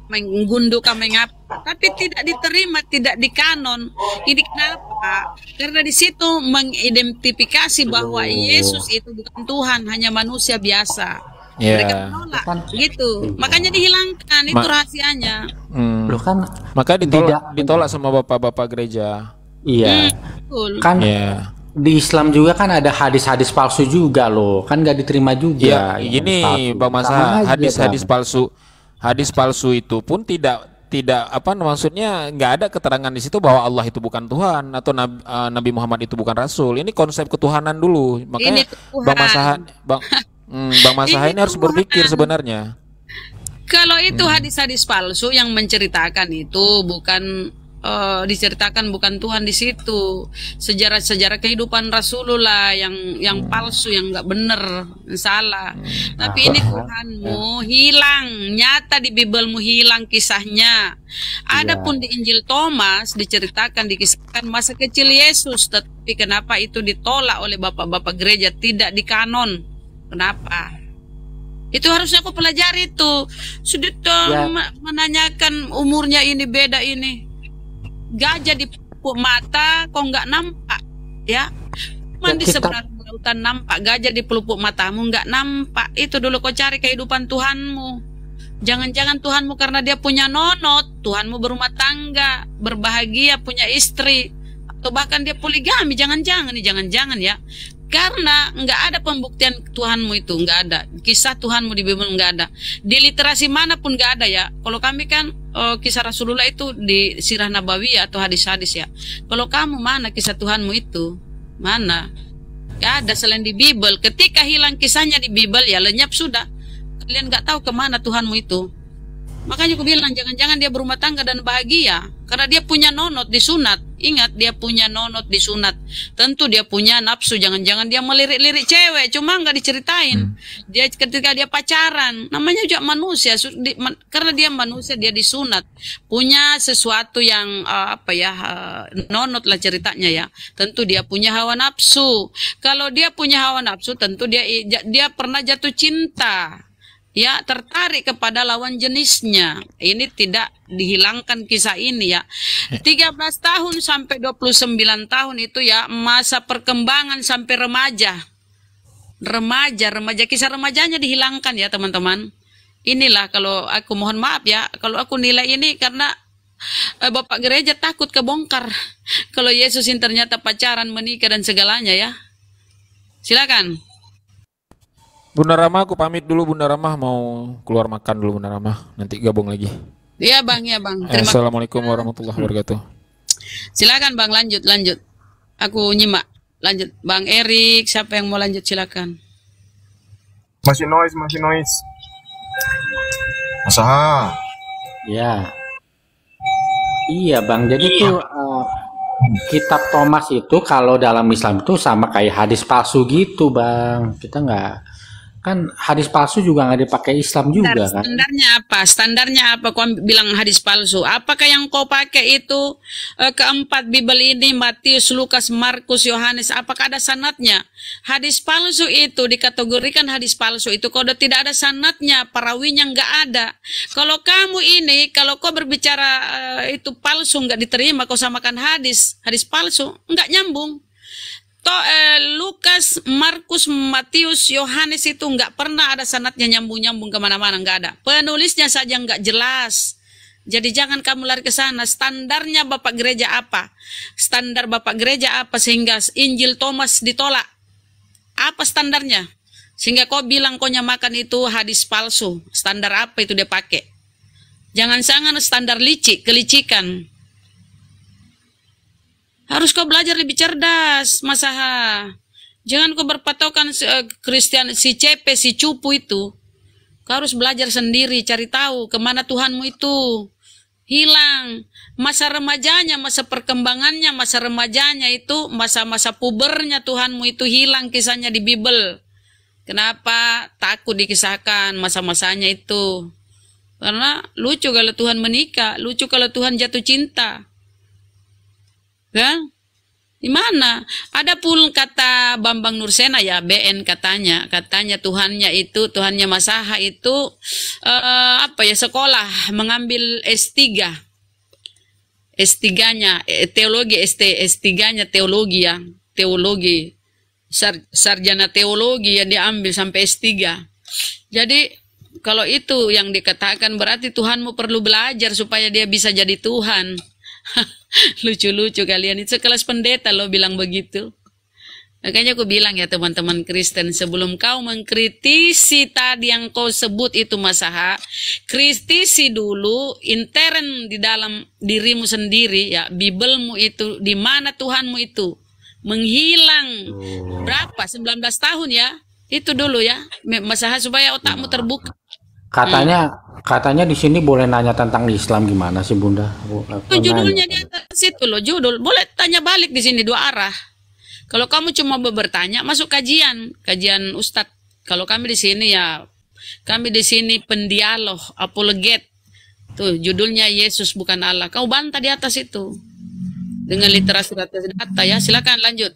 menggunduk, mengapa. Tapi tidak diterima, tidak di kanon. Ini kenapa? Karena di situ mengidentifikasi bahwa Yesus itu bukan Tuhan, hanya manusia biasa. Mereka menolak, gitu. Makanya dihilangkan, itu rahasianya. Loh kan, maka ditolak sama bapak-bapak gereja. Iya. Kan di Islam juga kan ada hadis-hadis palsu juga loh. Kan nggak diterima juga. Gini Bang Masa, hadis-hadis palsu. Hadis palsu itu pun tidak maksudnya nggak ada keterangan di situ bahwa Allah itu bukan Tuhan atau Nabi Muhammad itu bukan Rasul. Ini konsep ketuhanan dulu. Makanya Bang Masa, Bang Masaha ini harus berpikir sebenarnya. Kalau itu hadis-hadis palsu yang menceritakan itu bukan diceritakan bukan Tuhan di situ. Sejarah-sejarah kehidupan Rasulullah yang palsu, yang nggak bener, salah. Tapi ini Tuhanmu hilang, nyata di Bibelmu hilang kisahnya. Adapun di Injil Thomas diceritakan, dikisahkan masa kecil Yesus, tetapi kenapa itu ditolak oleh bapak-bapak gereja, tidak dikanon? Kenapa? Itu harusnya aku pelajari tuh. Sudah menanyakan umurnya ini, beda ini. Gajah di pupuk mata kok nggak nampak, ya? Cuman di seberang lautan nampak, gajah di pelupuk matamu nggak nampak. Itu dulu kau cari kehidupan Tuhanmu. Jangan-jangan Tuhanmu karena dia punya nonot, Tuhanmu berumah tangga, berbahagia, punya istri, atau bahkan dia poligami. Jangan-jangan nih, jangan-jangan ya. Karena nggak ada pembuktian Tuhanmu itu, nggak ada kisah Tuhanmu di Bibel, nggak ada di literasi manapun, nggak ada ya. Kalau kami kan kisah Rasulullah itu di Sirah Nabawi ya, atau hadis-hadis ya. Kalau kamu mana kisah Tuhanmu itu, mana? Nggak ada selain di Bibel. Ketika hilang kisahnya di Bibel ya lenyap sudah. Kalian nggak tahu kemana Tuhanmu itu. Makanya aku bilang jangan-jangan dia berumah tangga dan bahagia karena dia punya nonot disunat. Ingat, dia punya nonot disunat. Tentu dia punya nafsu. Jangan-jangan dia melirik-lirik cewek, cuma nggak diceritain. Dia ketika dia pacaran, namanya juga manusia. Karena dia manusia, dia disunat. Punya sesuatu yang nonot lah ceritanya ya. Tentu dia punya hawa nafsu. Kalau dia punya hawa nafsu, tentu dia pernah jatuh cinta. Ya, tertarik kepada lawan jenisnya. Ini tidak dihilangkan kisah ini ya. 13 tahun sampai 29 tahun itu ya masa perkembangan sampai remaja. Remaja, kisah remajanya dihilangkan ya teman-teman. Inilah kalau aku mohon maaf ya, kalau aku nilai ini karena Bapak gereja takut kebongkar. Kalau Yesus ini ternyata pacaran, menikah dan segalanya ya. Silakan. Bunda Rama, aku pamit dulu. Bunda Rama mau keluar makan dulu. Bunda Rama nanti gabung lagi. Iya bang, ya bang. Terima Assalamualaikum warahmatullahi wabarakatuh. Silakan bang, lanjut. Aku nyimak. Lanjut, bang Erik. Siapa yang mau lanjut silakan. Masih noise. Usaha. Ya. Iya bang. Jadi tuh kitab Thomas itu kalau dalam Islam itu sama kayak hadis palsu gitu bang. Kita nggak. Kan hadis palsu juga nggak dipakai Islam juga kan? Standarnya apa? Kau bilang hadis palsu. Apakah yang kau pakai itu keempat Bibel ini, Matius, Lukas, Markus, Yohanes? Apakah ada sanatnya? Hadis palsu itu dikategorikan hadis palsu itu kalau tidak ada sanatnya, perawinya nggak ada. Kalau kamu ini, kalau kau berbicara itu palsu nggak diterima, kau samakan hadis palsu nggak nyambung. Lukas, Markus, Matius, Yohanes itu nggak pernah ada sanadnya nyambung kemana-mana, nggak ada. Penulisnya saja nggak jelas. Jadi jangan kamu lari ke sana. Standarnya Bapak Gereja apa? Standar Bapak Gereja apa sehingga Injil Thomas ditolak? Apa standarnya? Sehingga kau bilang kau nyamakan itu hadis palsu. Standar apa itu dia pakai? Jangan-jangan standar licik, kelicikan. Harus kau belajar lebih cerdas, Mas Aha. Jangan kau berpatokan Kristen, si Cepe, si Cupu itu. Kau harus belajar sendiri, cari tahu kemana Tuhanmu itu. Hilang. Masa perkembangannya itu, masa-masa pubernya Tuhanmu itu hilang kisahnya di Bibel. Kenapa? Takut dikisahkan masa-masanya itu. Karena lucu kalau Tuhan menikah, lucu kalau Tuhan jatuh cinta. Kan? Di mana? Ada pun kata Bambang Nursena ya, BN katanya Tuhannya Mas Aha itu sekolah mengambil S3-nya teologi, S3-nya teologi ya, teologi. Sarjana teologi ya dia ambil sampai S3. Jadi kalau itu yang dikatakan berarti Tuhanmu perlu belajar supaya dia bisa jadi Tuhan. Lucu-lucu kalian itu, sekelas pendeta lo bilang begitu. Makanya aku bilang ya teman-teman Kristen, sebelum kau mengkritisi tadi yang kau sebut itu Mas Aha, kritisi dulu intern di dalam dirimu sendiri ya, Bibelmu itu di mana Tuhanmu itu menghilang berapa 19 tahun ya, itu dulu ya Mas Aha supaya otakmu terbuka. Katanya di sini boleh nanya tentang Islam, gimana sih Bunda? Itu judulnya di atas itu loh, judul. Boleh tanya balik di sini dua arah. Kalau kamu cuma bertanya, masuk kajian Ustadz. Kalau kami di sini ya, kami di sini pendialog, apologet. Tuh judulnya Yesus bukan Allah. Kau bantah di atas itu dengan literasi data ya. Silakan lanjut.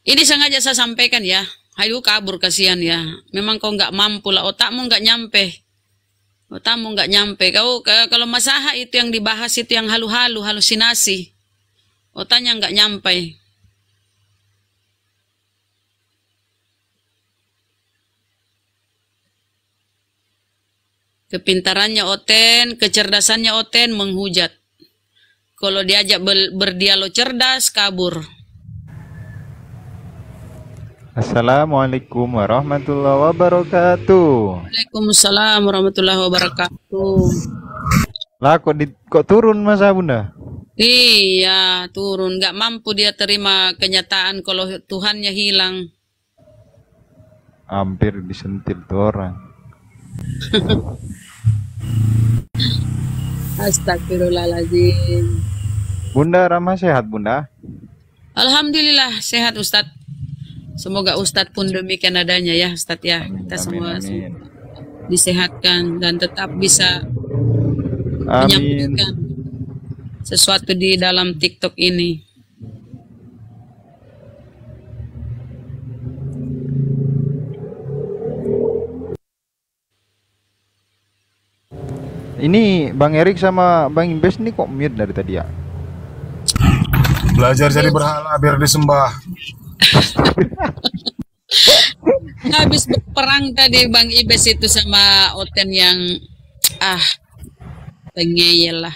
Ini sengaja saya sampaikan ya. Ayo kabur, kasihan ya. Memang kau nggak mampu lah, otakmu nggak nyampe. Otakmu nggak nyampe. Kau kalau masalah itu yang dibahas itu yang halu-halu, halusinasi. Otaknya nggak nyampe. Kepintarannya Oten, kecerdasannya Oten menghujat. Kalau diajak berdialog cerdas, kabur. Assalamualaikum warahmatullahi wabarakatuh. Waalaikumsalam warahmatullahi wabarakatuh. Lah kok turun masa Bunda? Iya turun, nggak mampu dia terima kenyataan kalau Tuhannya hilang. Hampir disentil tuh orang. Astagfirullahaladzim. Bunda Rama sehat Bunda? Alhamdulillah sehat Ustadz. Semoga Ustadz pun demikian adanya ya Ustadz ya. Kita amin. Disehatkan dan tetap bisa menyampaikan sesuatu di dalam TikTok ini. Ini Bang Erik sama Bang Imbes ini kok mute dari tadi ya? Belajar jadi berhala biar disembah. Habis berperang tadi Bang Ibes itu sama Oten yang pengeyel lah,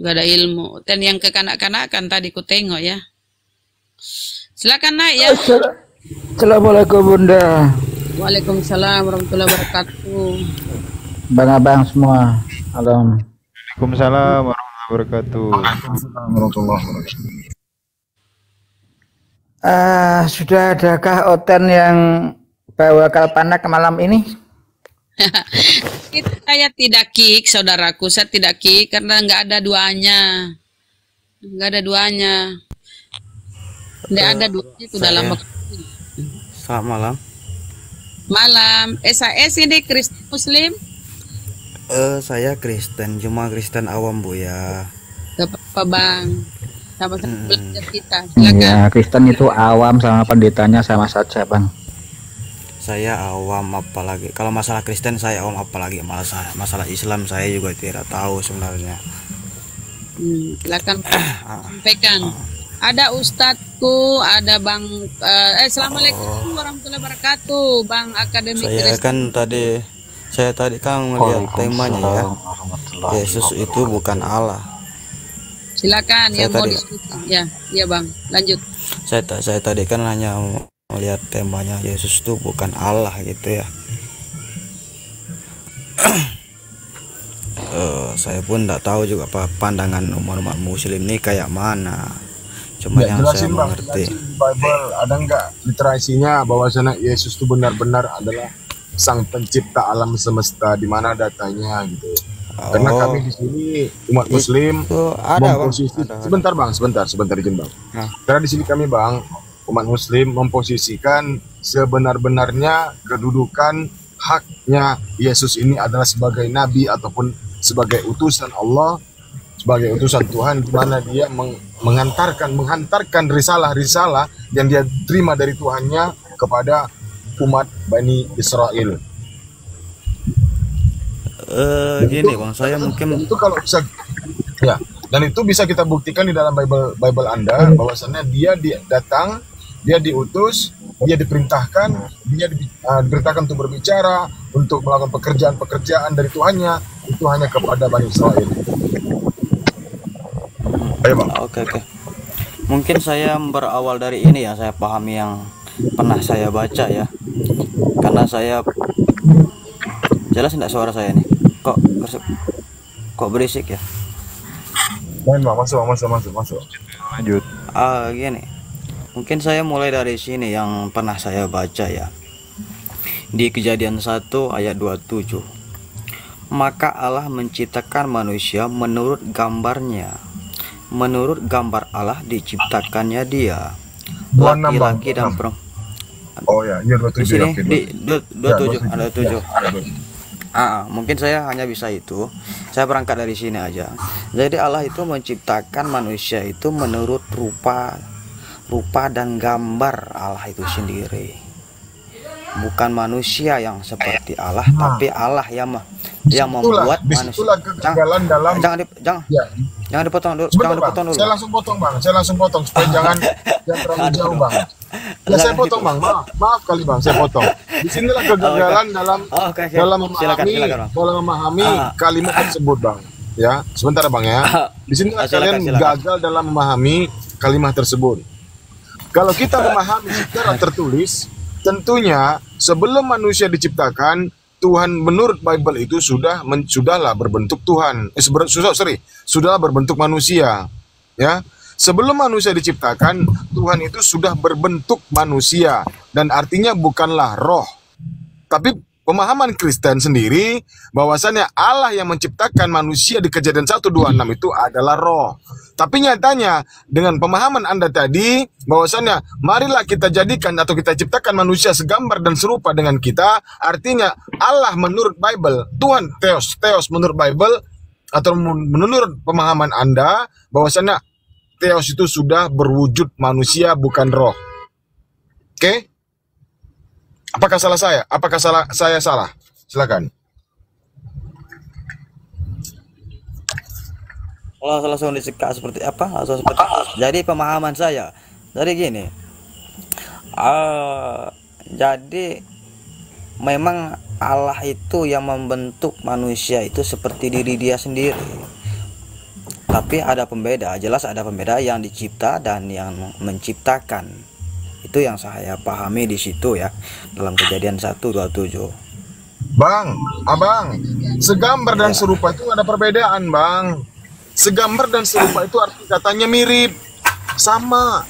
gak ada ilmu. Oten yang kekanak-kanakan tadi ku tengok ya. Silakan naik ya. Assalamualaikum Bunda. Waalaikumsalam warahmatullahi wabarakatuh. Bang-abang semua. Waalaikumsalam warahmatullahi wabarakatuh. Waalaikumsalam warahmatullahi wabarakatuh. Sudah adakah Oten yang bawa kalpanak malam ini? Saya tidak kick, saudaraku. Saya tidak kick karena nggak ada duanya. Nggak ada duanya. Nggak ada duanya itu dalam waktu. Selamat malam. Malam. SAS ini Kristen Muslim? Saya Kristen, cuma Kristen awam Bu ya. Gak apa-apa Bang. Sama-sama belajar kita. Iya, Kristen itu awam sama pendetanya sama saja Bang. Saya awam apalagi kalau masalah Kristen, saya awam apalagi masalah Islam saya juga tidak tahu sebenarnya. Silakan sampaikan. Ada Ustadzku, ada Bang Assalamualaikum warahmatullahi wabarakatuh Bang Akademik. Saya kan tadi kan melihat temanya ya, Yesus itu bukan Allah. Silakan yang mau diskusi ya. Iya Bang, lanjut. Saya tadi kan hanya melihat temanya Yesus itu bukan Allah gitu ya. Saya pun tidak tahu juga apa pandangan umat muslim ini kayak mana. Cuma ya, yang saya mengerti Bible ada enggak literasinya bahwasanya Yesus itu benar-benar adalah sang pencipta alam semesta, di mana datanya gitu. Karena kami di sini umat muslim memposisikan, sebentar izin Bang. Karena di sini kami Bang umat muslim memposisikan sebenar-benarnya kedudukan haknya Yesus ini adalah sebagai nabi ataupun sebagai utusan Allah, sebagai utusan Tuhan, di mana dia menghantarkan risalah-risalah yang dia terima dari Tuhannya kepada umat Bani Israel. Gini Bang, saya mungkin itu kalau bisa ya, dan itu bisa kita buktikan di dalam Bible Anda bahwasannya dia datang, dia diutus, dia diperintahkan, dia diperintahkan untuk berbicara, untuk melakukan pekerjaan-pekerjaan dari Tuhannya, itu hanya kepada Bani Israel. Ayo Bang. Oke. Mungkin saya berawal dari ini ya, saya pahami yang pernah saya baca ya, karena saya jelas enggak suara saya nih. Kok berisik ya? Masuk lanjut. Gini, mungkin saya mulai dari sini yang pernah saya baca ya, di Kejadian 1 ayat 27. Maka Allah menciptakan manusia menurut gambarnya, menurut gambar Allah diciptakannya dia, laki-laki dan perempuan. Oh ya, iya 27 ya, di 27 ada 7. Mungkin saya hanya bisa itu. Saya berangkat dari sini aja. Jadi Allah itu menciptakan manusia itu menurut rupa dan gambar Allah itu sendiri. Bukan manusia yang seperti Allah, tapi Allah yang membuat manusia. Jangan dipotong dulu. Saya langsung potong, Bang. Supaya jangan terlalu jauh, Bang. Ya, saya potong, Bang. Maaf kali, Bang. Saya potong. Di sinilah kegagalan dalam memahami, kalimat tersebut, Bang. Ya, sebentar, Bang ya. Di sinilah kalian gagal dalam memahami kalimat tersebut. Kalau kita memahami secara tertulis, tentunya sebelum manusia diciptakan, Tuhan menurut Bible itu sudahlah berbentuk Tuhan. Sudahlah berbentuk manusia. Ya. Sebelum manusia diciptakan, Tuhan itu sudah berbentuk manusia, dan artinya bukanlah roh. Tapi pemahaman Kristen sendiri bahwasannya Allah yang menciptakan manusia di Kejadian 1:26 itu adalah roh. Tapi nyatanya dengan pemahaman Anda tadi bahwasannya marilah kita jadikan atau kita ciptakan manusia segambar dan serupa dengan kita, artinya Allah menurut Bible, Tuhan Theos menurut Bible atau menurut pemahaman Anda bahwasannya Theos itu sudah berwujud manusia, bukan roh. Oke? Apakah salah saya? Apakah saya salah? Silakan. Kalau langsung disekat seperti apa? Jadi pemahaman saya. Jadi gini. Jadi memang Allah itu yang membentuk manusia itu seperti diri dia sendiri. Tapi ada pembeda, jelas ada pembeda yang dicipta dan yang menciptakan. Itu yang saya pahami di situ ya, dalam Kejadian 1:27. Bang, abang, segambar dan serupa itu ada perbedaan, Bang. Segambar dan serupa itu arti katanya mirip, sama.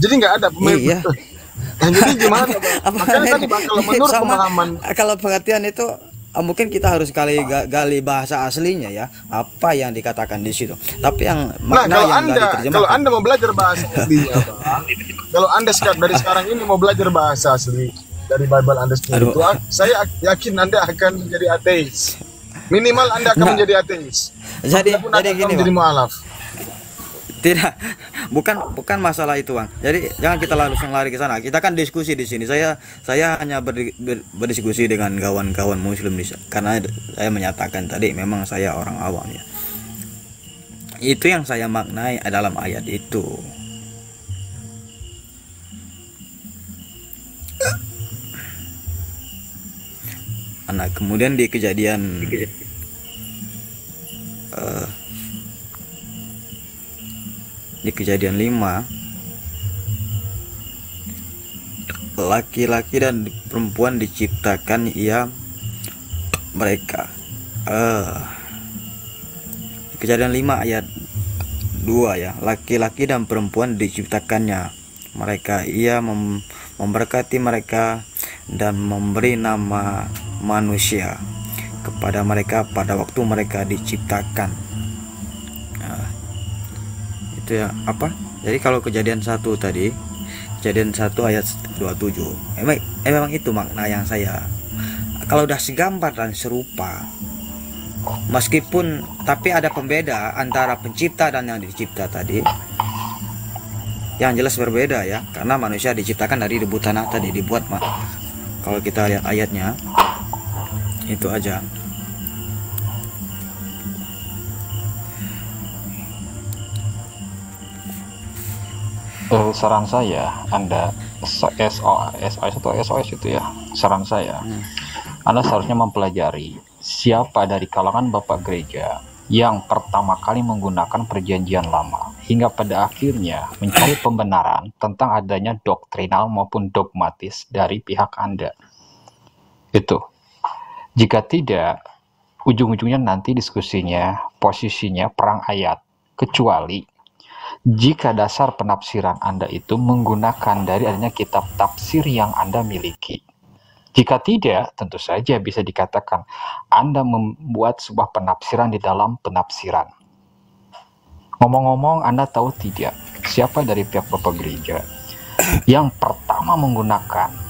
Jadi nggak ada pembeda. Jadi gimana, Bang? Makanya tadi, Bang, kalau menurut pemahaman, kalau pengertian itu mungkin kita harus gali bahasa aslinya ya, apa yang dikatakan di situ. Tapi yang makna kalau anda mau belajar bahasa aslinya, Bang, kalau Anda dari sekarang ini mau belajar bahasa asli dari Bible Anda sendiri, saya yakin Anda akan menjadi ateis. Minimal Anda akan menjadi ateis. Jadi gini, Bang. Bukan masalah itu, Bang. Jadi jangan kita langsung lari ke sana. Kita kan diskusi di sini. Saya hanya berdiskusi dengan kawan-kawan Muslim karena saya menyatakan tadi memang saya orang awam ya. Itu yang saya maknai dalam ayat itu. Nah, kemudian di Kejadian di Kejadian 5, laki-laki dan perempuan diciptakan ia mereka. Kejadian 5 ayat 2 ya, laki-laki dan perempuan diciptakannya mereka, ia memberkati mereka dan memberi nama manusia kepada mereka pada waktu mereka diciptakan. Ya, jadi kalau Kejadian 1 tadi, Kejadian 1 ayat 27 memang itu makna yang saya. Kalau udah segambar dan serupa, meskipun tapi ada pembeda antara pencipta dan yang dicipta tadi, yang jelas berbeda ya, karena manusia diciptakan dari debu tanah tadi, dibuat. Kalau kita lihat ayatnya itu aja. Saran saya, Anda SOS itu ya, saran saya, Anda seharusnya mempelajari siapa dari kalangan Bapak Gereja yang pertama kali menggunakan Perjanjian Lama hingga pada akhirnya mencari pembenaran tentang adanya doktrinal maupun dogmatis dari pihak Anda. Itu. Jika tidak, ujung-ujungnya nanti diskusinya, posisinya perang ayat, kecuali jika dasar penafsiran Anda itu menggunakan dari adanya kitab tafsir yang Anda miliki. Jika tidak, tentu saja bisa dikatakan Anda membuat sebuah penafsiran di dalam penafsiran. Ngomong-ngomong, Anda tahu tidak siapa dari pihak Bapak Gereja yang pertama menggunakan